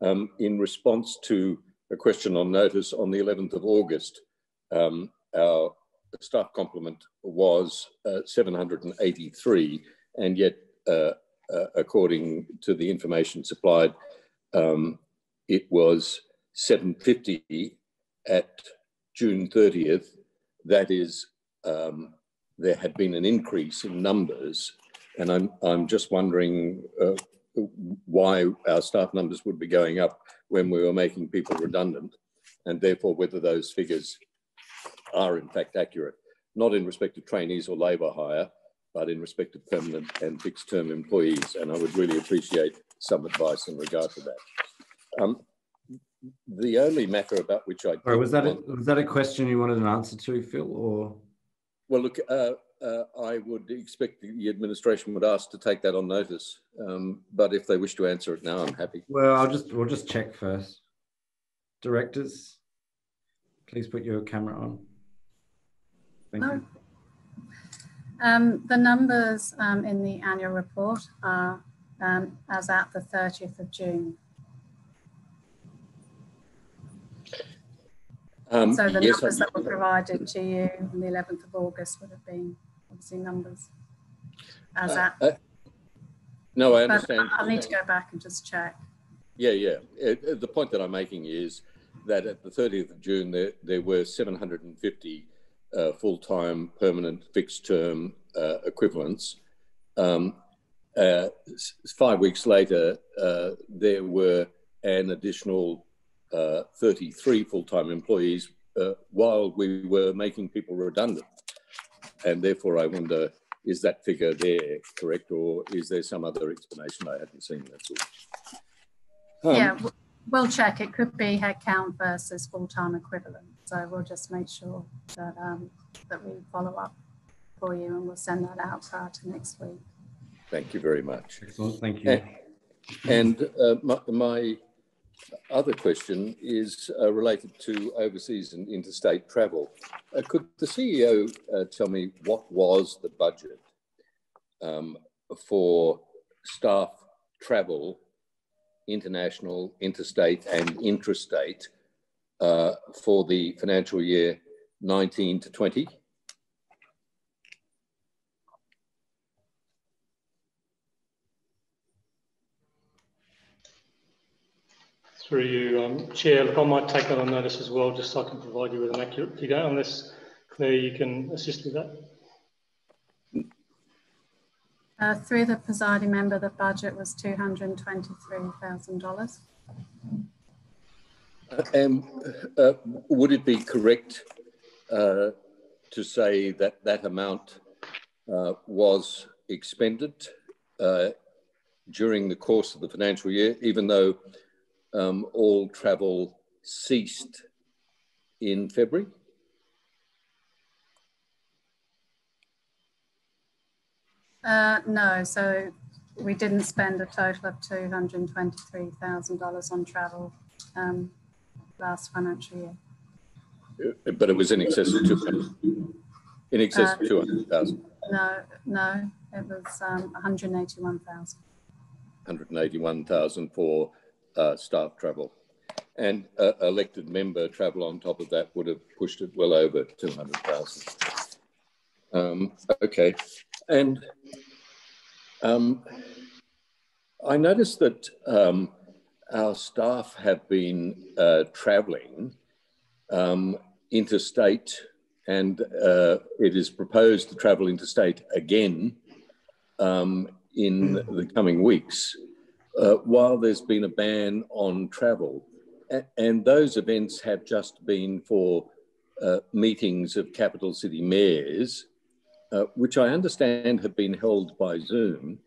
um, in response to a question on notice on the eleventh of August, um, our staff complement was uh, seven hundred eighty-three, and yet uh, uh, according to the information supplied, um, it was seven hundred fifty at June thirtieth. That is, um, there had been an increase in numbers. And I'm, I'm just wondering uh, why our staff numbers would be going up when we were making people redundant, and therefore whether those figures are in fact accurate, not in respect of trainees or labour hire, but in respect of permanent and fixed term employees. And I would really appreciate some advice in regard to that. Um, the only matter about which I... Sorry, was, that a, was that a question you wanted an answer to, Phil, or...? Well, look... Uh, Uh, I would expect the administration would ask to take that on notice, um, but if they wish to answer it now, I'm happy. Well, I'll just we'll just check first. Directors, please put your camera on. Thank oh. you. Um, the numbers um, in the annual report are um, as at the thirtieth of June. Um, so the yes, numbers that were provided to you on the eleventh of August would have been. Obviously numbers as uh, at. Uh, no, I understand. But I need to go back and just check. Yeah, yeah. It, it, the point that I'm making is that at the thirtieth of June, there, there were seven hundred fifty uh, full-time, permanent, fixed-term uh, equivalents. Um, uh, five weeks later, uh, there were an additional uh, thirty-three full-time employees uh, while we were making people redundant. And therefore, I wonder, is that figure there correct, or is there some other explanation I haven't seen? That's all. Um, yeah, we'll check. It could be headcount versus full-time equivalent. So we'll just make sure that um, that we follow up for you, and we'll send that out prior to next week. Thank you very much. Excellent. Thank you. And, and uh, my, my other question is uh, related to overseas and interstate travel. Uh, could the C E O uh, tell me what was the budget um, for staff travel, international, interstate and intrastate uh, for the financial year nineteen to twenty? Through you, um, Chair. Look, I might take that on notice as well, just so I can provide you with an accurate figure, unless Claire, you can assist with that. Uh, through the presiding member, the budget was two hundred and twenty-three thousand dollars. Uh, and uh, would it be correct uh, to say that that amount uh, was expended uh, during the course of the financial year, even though? Um, all travel ceased in February? Uh, no, so we didn't spend a total of two hundred twenty-three thousand dollars on travel um, last financial year. But it was in excess of two hundred thousand dollars. In excess uh, of two hundred thousand dollars. No, no, it was um, one hundred eighty-one thousand. one hundred eighty-one thousand for uh, staff travel. And uh, elected member travel on top of that would have pushed it well over two hundred thousand. Um, okay. And um, I noticed that um, our staff have been uh, travelling um, interstate, and uh, it is proposed to travel interstate again um, in the coming weeks, uh, while there's been a ban on travel. And those events have just been for uh, meetings of capital city mayors, uh, which I understand have been held by Zoom,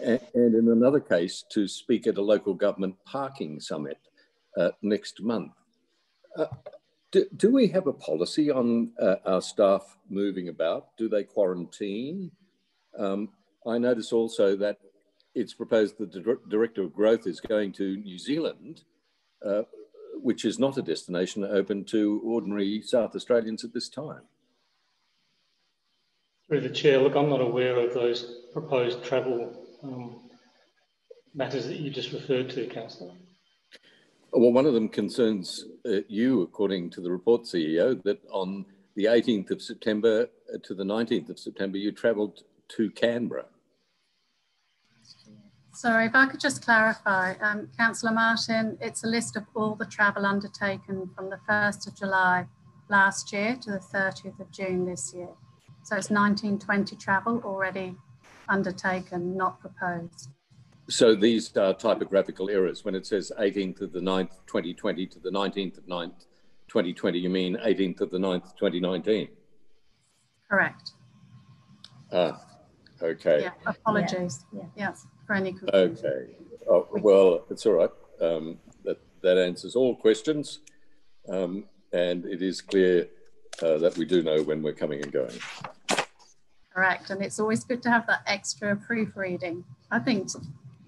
and, and in another case to speak at a local government parking summit uh, next month. Uh, do, do we have a policy on uh, our staff moving about? Do they quarantine? Um, I notice also that it's proposed that the Director of Growth is going to New Zealand, Uh, which is not a destination open to ordinary South Australians at this time. Through the chair, look, I'm not aware of those proposed travel um, matters that you just referred to, Councillor. Well, one of them concerns uh, you, according to the report, C E O, that on the eighteenth of September to the nineteenth of September, you travelled to Canberra. Sorry, if I could just clarify, um, Councillor Martin, it's a list of all the travel undertaken from the first of July last year to the thirtieth of June this year. So it's nineteen twenty travel already undertaken, not proposed. So these are typographical errors. When it says eighteenth of the ninth, twenty twenty to the nineteenth of ninth, twenty twenty, you mean eighteenth of the ninth, twenty nineteen? Correct. Ah, okay. Yeah, apologies. Yeah. Yeah. Yes. Okay. Oh, well, it's all right. Um, that, that answers all questions. Um, and it is clear uh, that we do know when we're coming and going. Correct. And it's always good to have that extra proofreading. I think,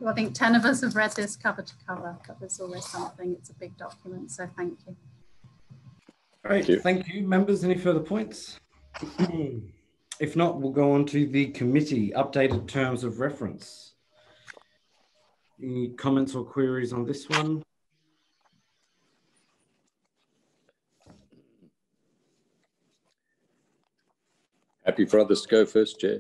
I think ten of us have read this cover to cover, but there's always something. It's a big document. So thank you. Great. Thank you, thank you members. Any further points? If not, we'll go on to the committee, updated terms of reference. Any comments or queries on this one? Happy for others to go first, Chair.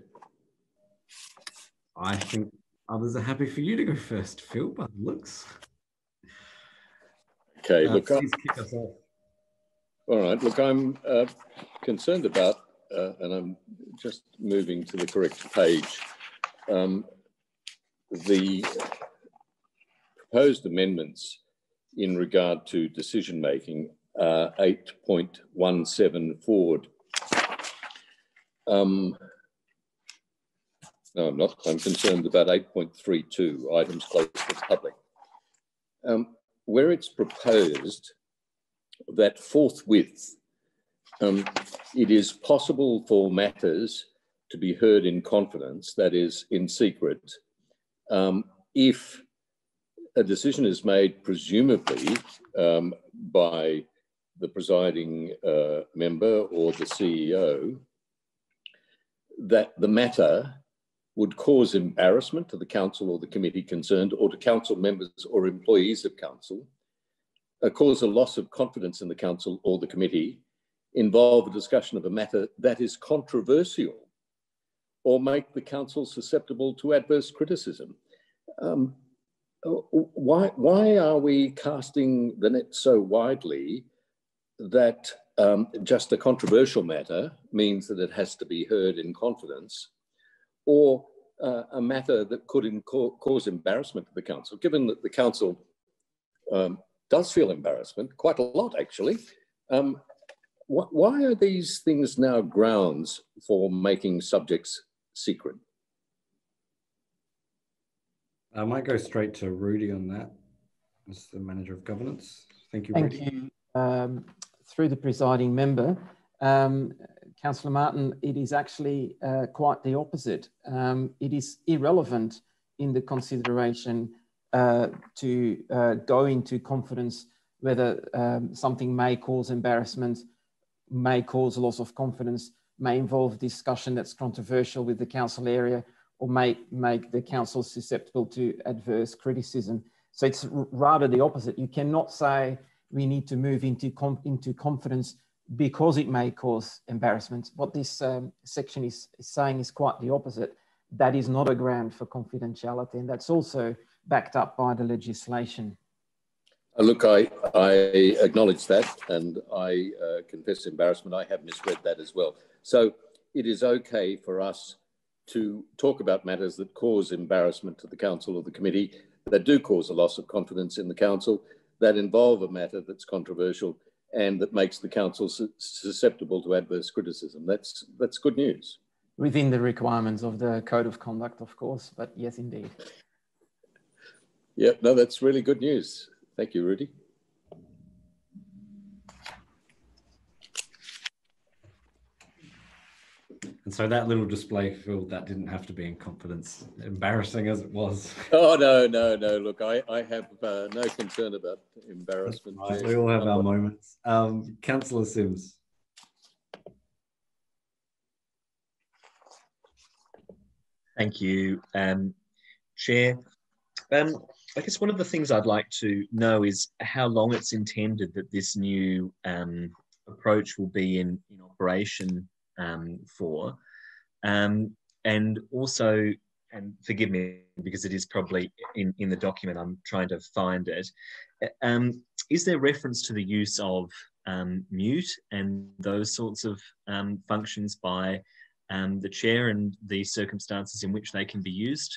I think others are happy for you to go first, Phil, by the looks. Okay, uh, look, please kick us off. All right, look, I'm uh, concerned about, uh, and I'm just moving to the correct page, um, the proposed amendments in regard to decision making are eight point one seven forward. Um, no, I'm not. I'm concerned about eight point three two, items close to the public. Um, where it's proposed that forthwith um, it is possible for matters to be heard in confidence, that is, in secret, um, if a decision is made, presumably um, by the presiding uh, member or the C E O, that the matter would cause embarrassment to the council or the committee concerned, or to council members or employees of council, uh, cause a loss of confidence in the council or the committee, involve a discussion of a matter that is controversial, or make the council susceptible to adverse criticism. Um, why, why are we casting the net so widely that um, just a controversial matter means that it has to be heard in confidence, or uh, a matter that could cause embarrassment to the council, given that the council um, does feel embarrassment, quite a lot actually? Um, wh why are these things now grounds for making subjects secret? I might go straight to Rudy on that, as the Manager of Governance. Thank you, Rudy. Thank you. Um, through the presiding member, um, Councillor Martin, it is actually uh, quite the opposite. Um, it is irrelevant in the consideration uh, to uh, go into confidence whether um, something may cause embarrassment, may cause loss of confidence, may involve discussion that's controversial with the council area or may make the council susceptible to adverse criticism. So it's rather the opposite. You cannot say we need to move into, com into confidence because it may cause embarrassment. What this um, section is saying is quite the opposite. That is not a ground for confidentiality, and that's also backed up by the legislation. Look, I, I acknowledge that, and I uh, confess embarrassment. I have misread that as well. So it is okay for us to talk about matters that cause embarrassment to the council or the committee, that do cause a loss of confidence in the council, that involve a matter that's controversial and that makes the council su susceptible to adverse criticism. That's, that's good news. Within the requirements of the code of conduct, of course, but yes, indeed. Yeah, no, that's really good news. Thank you, Rudy. And so that little display field, that didn't have to be in confidence, embarrassing as it was. Oh, no, no, no. Look, I, I have uh, no concern about embarrassment. Right. We all have our moments. Um, Councillor Sims. Thank you, um, Chair. Um, I guess one of the things I'd like to know is how long it's intended that this new um, approach will be in, in operation um, for. Um, and also, and forgive me because it is probably in, in the document, I'm trying to find it. Um, is there reference to the use of um, mute and those sorts of um, functions by um, the chair and the circumstances in which they can be used?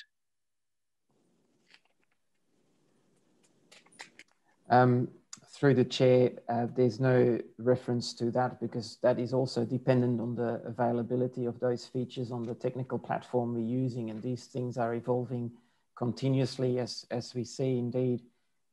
Um, through the chair, uh, there's no reference to that because that is also dependent on the availability of those features on the technical platform we're using, and these things are evolving continuously as, as we see indeed.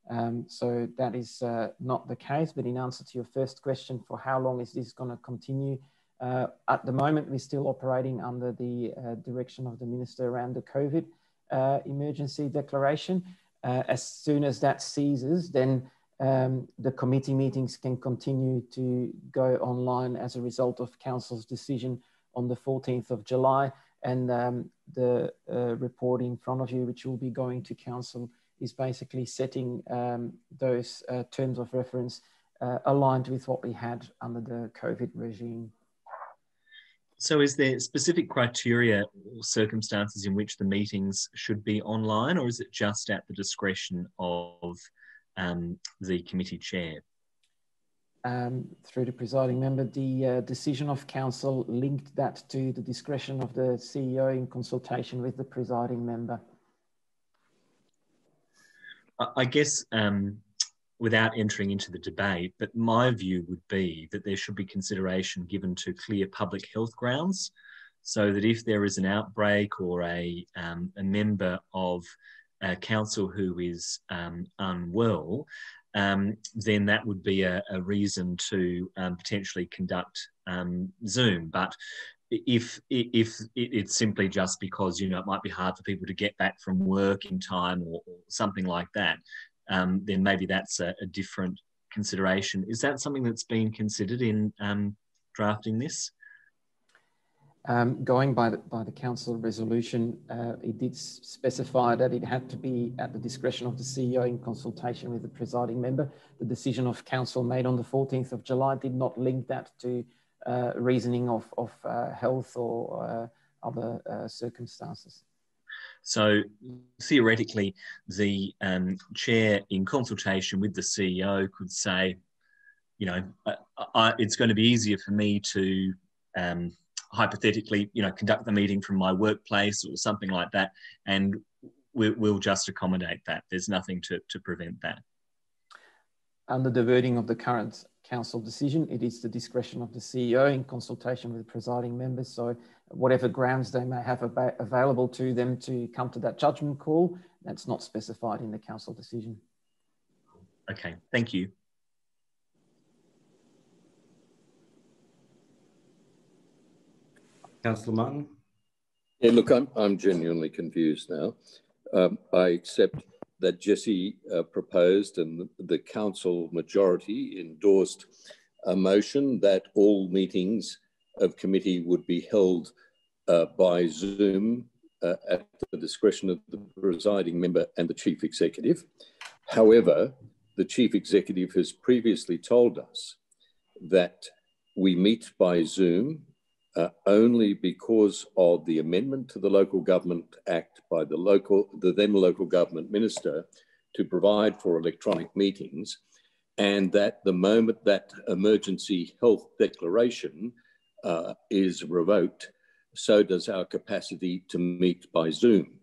Um, so that is uh, not the case, but in answer to your first question, for how long is this going to continue? Uh, at the moment, we're still operating under the uh, direction of the Minister around the COVID uh, emergency declaration. Uh, as soon as that ceases, then um, the committee meetings can continue to go online as a result of Council's decision on the fourteenth of July. And um, the uh, report in front of you, which will be going to Council, is basically setting um, those uh, terms of reference uh, aligned with what we had under the COVID regime. So is there specific criteria or circumstances in which the meetings should be online, or is it just at the discretion of um, the committee chair? Um, through the presiding member, the uh, decision of council linked that to the discretion of the C E O in consultation with the presiding member. I guess um, without entering into the debate, but my view would be that there should be consideration given to clear public health grounds, so that if there is an outbreak or a, um, a member of a council who is um, unwell, um, then that would be a, a reason to um, potentially conduct um, Zoom. But if, if it's simply just because, you know, it might be hard for people to get back from work in time or, or something like that, Um, then maybe that's a, a different consideration. Is that something that's been considered in um, drafting this? Um, going by the, by the council resolution, uh, it did specify that it had to be at the discretion of the C E O in consultation with the presiding member. The decision of council made on the fourteenth of July did not link that to uh, reasoning of, of uh, health or uh, other uh, circumstances. So theoretically, the um, chair in consultation with the C E O could say, you know, I, I, it's going to be easier for me to um, hypothetically, you know, conduct the meeting from my workplace or something like that. And we, we'll just accommodate that. There's nothing to, to prevent that. Under the wording of the current council decision, it is the discretion of the C E O in consultation with the presiding members. So whatever grounds they may have available to them to come to that judgment call, that's not specified in the council decision. Okay, thank you. Councillor Martin. Yeah, look, I'm, I'm genuinely confused now. Um, I accept that Jesse uh, proposed and the, the council majority endorsed a motion that all meetings of committee would be held uh, by Zoom uh, at the discretion of the presiding member and the chief executive. However, the chief executive has previously told us that we meet by Zoom uh, only because of the amendment to the Local Government Act by the local, the then local government minister to provide for electronic meetings, and that the moment that emergency health declaration uh, is revoked, so does our capacity to meet by Zoom.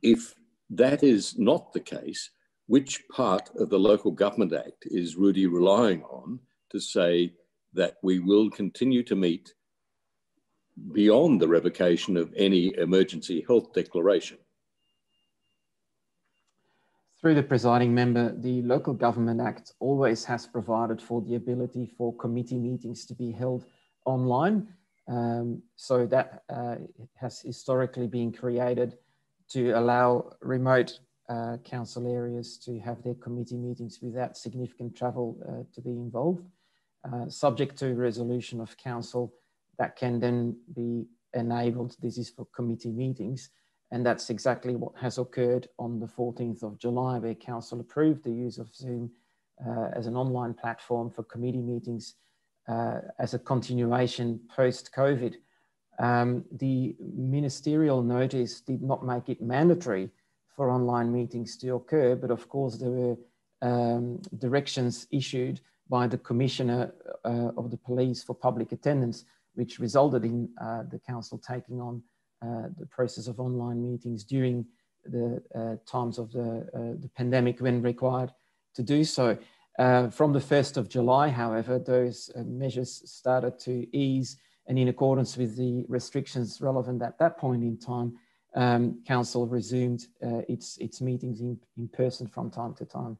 If that is not the case, which part of the Local Government Act is Rudy relying on to say that we will continue to meet beyond the revocation of any emergency health declaration? Through the presiding member, the Local Government Act always has provided for the ability for committee meetings to be held online. Um, so that uh, has historically been created to allow remote uh, council areas to have their committee meetings without significant travel uh, to be involved. Uh, subject to resolution of council, that can then be enabled. This is for committee meetings. And that's exactly what has occurred on the fourteenth of July, where council approved the use of Zoom uh, as an online platform for committee meetings uh, as a continuation post-COVID. Um, the ministerial notice did not make it mandatory for online meetings to occur, but of course there were um, directions issued by the Commissioner uh, of the Police for public attendance, which resulted in uh, the council taking on Uh, the process of online meetings during the uh, times of the, uh, the pandemic when required to do so. Uh, from the first of July, however, those uh, measures started to ease, and in accordance with the restrictions relevant at that point in time, um, council resumed uh, its, its meetings in, in person from time to time.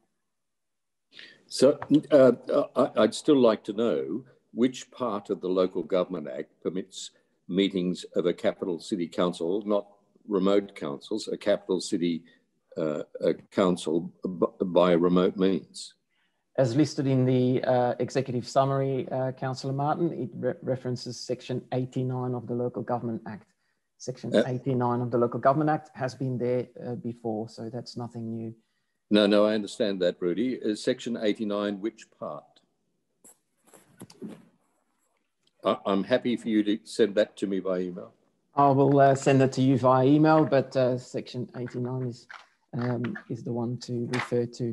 So uh, I'd still like to know which part of the Local Government Act permits meetings of a capital city council, not remote councils, a capital city uh, a council by remote means. As listed in the uh, executive summary, uh, Councillor Martin, it re references section eighty-nine of the Local Government Act. Section uh, eighty-nine of the Local Government Act has been there uh, before, so that's nothing new. No, no, I understand that, Rudy. Uh, section eighty-nine, which part? I'm happy for you to send that to me by email. I will uh, send that to you via email, but uh, section eighty-nine is, um, is the one to refer to.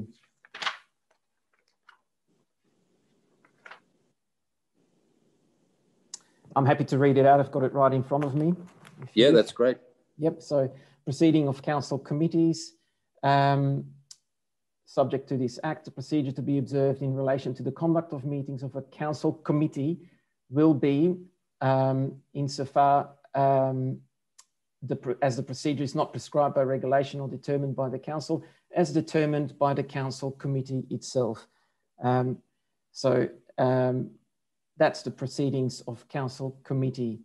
I'm happy to read it out. I've got it right in front of me. Yeah, you... that's great. Yep, so proceeding of council committees. Um, subject to this act, the procedure to be observed in relation to the conduct of meetings of a council committee will be um, insofar um, the, as the procedure is not prescribed by regulation or determined by the council, as determined by the council committee itself. Um, so um, that's the proceedings of council committee,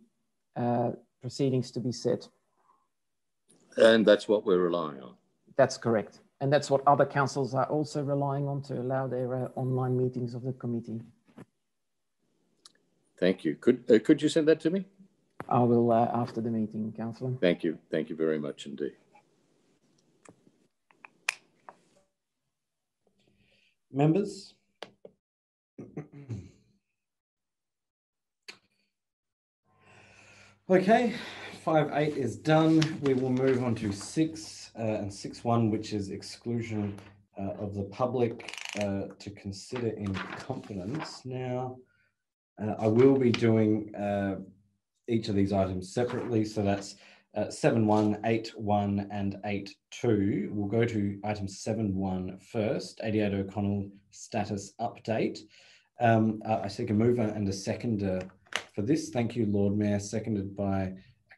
uh, proceedings to be set. And that's what we're relying on. That's correct. And that's what other councils are also relying on to allow their uh, online meetings of the committee. Thank you. Could, uh, could you send that to me? I will uh, after the meeting, Councillor. Thank you. Thank you very much indeed. Members? Okay, five eight is done. We will move on to six uh, and six one, which is exclusion uh, of the public uh, to consider in confidence. Now, Uh, I will be doing uh, each of these items separately, so that's uh, seven one, eight one and eight two. We'll go to item seven one first, eighty-eight O'Connell status update. Um, uh, I seek a mover and a seconder for this. Thank you, Lord Mayor, seconded by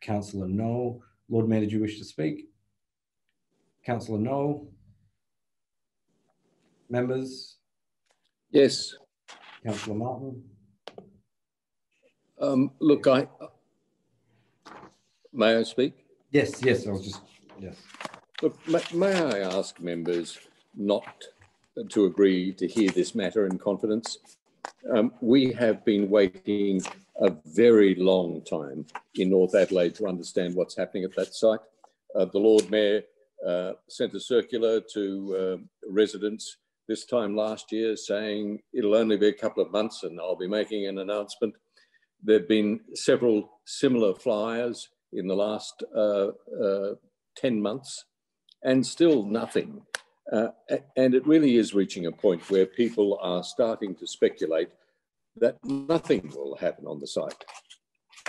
Councillor Noel. Lord Mayor, did you wish to speak? Councillor Noel? Members? Yes. Councillor Martin? Um, look, I, may I speak? Yes, yes, I was just, yes. Look, may, may I ask members not to agree to hear this matter in confidence? um, we have been waiting a very long time in North Adelaide to understand what's happening at that site. Uh, the Lord Mayor uh, sent a circular to uh, residents this time last year saying it'll only be a couple of months and I'll be making an announcement. There have been several similar flyers in the last uh, uh, ten months and still nothing. Uh, and it really is reaching a point where people are starting to speculate that nothing will happen on the site.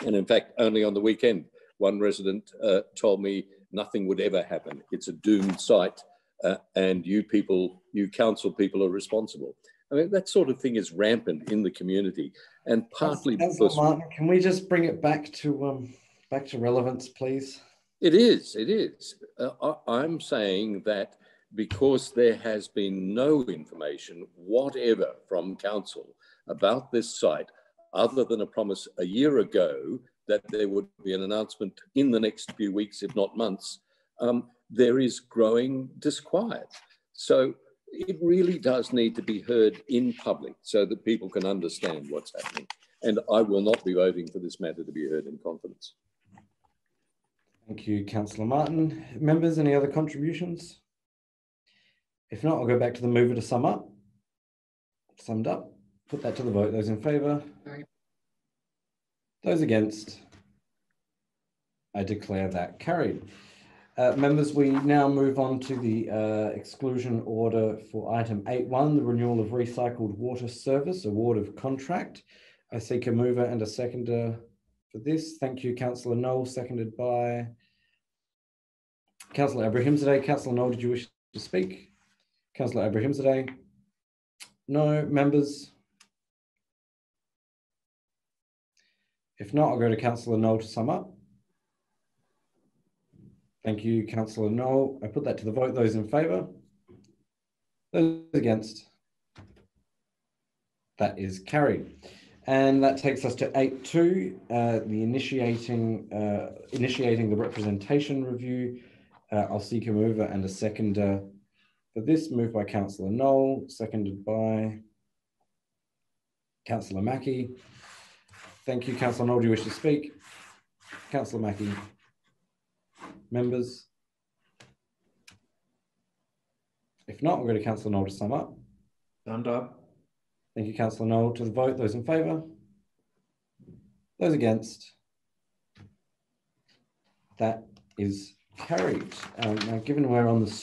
And in fact, only on the weekend, one resident uh, told me nothing would ever happen. It's a doomed site uh, and you people, you council people are responsible. I mean, that sort of thing is rampant in the community and partly because— Martin, can we just bring it back to, um, back to relevance, please? It is, it is. Uh, I, I'm saying that because there has been no information whatever from council about this site, other than a promise a year ago that there would be an announcement in the next few weeks, if not months, um, there is growing disquiet. So it really does need to be heard in public so that people can understand what's happening. And I will not be voting for this matter to be heard in confidence. Thank you, Councillor Martin. Members, any other contributions? If not, I'll go back to the mover to sum up. Summed up. Put that to the vote. Those in favour? Those against? I declare that carried. Uh, members, we now move on to the uh, exclusion order for item eight one, the renewal of recycled water service, award of contract. I seek a mover and a seconder for this. Thank you, Councillor Noel, seconded by Councillor Abrahimzadeh. Councillor Noel, did you wish to speak? Councillor Abrahimzadeh? No, members? If not, I'll go to Councillor Noel to sum up. Thank you, Councillor Noel. I put that to the vote. Those in favour? Those against? That is carried. And that takes us to eight two, uh, the initiating, uh, initiating the representation review. Uh, I'll seek a mover and a seconder for this. Moved by Councillor Noel, seconded by Councillor Mackie. Thank you, Councillor Noel. Do you wish to speak? Councillor Mackie. Members? If not, we'll go to Councillor Noel to sum up. Summed up. Thank you, Councillor Noel. To the vote, those in favour? Those against? That is carried. Um, now, given we're on the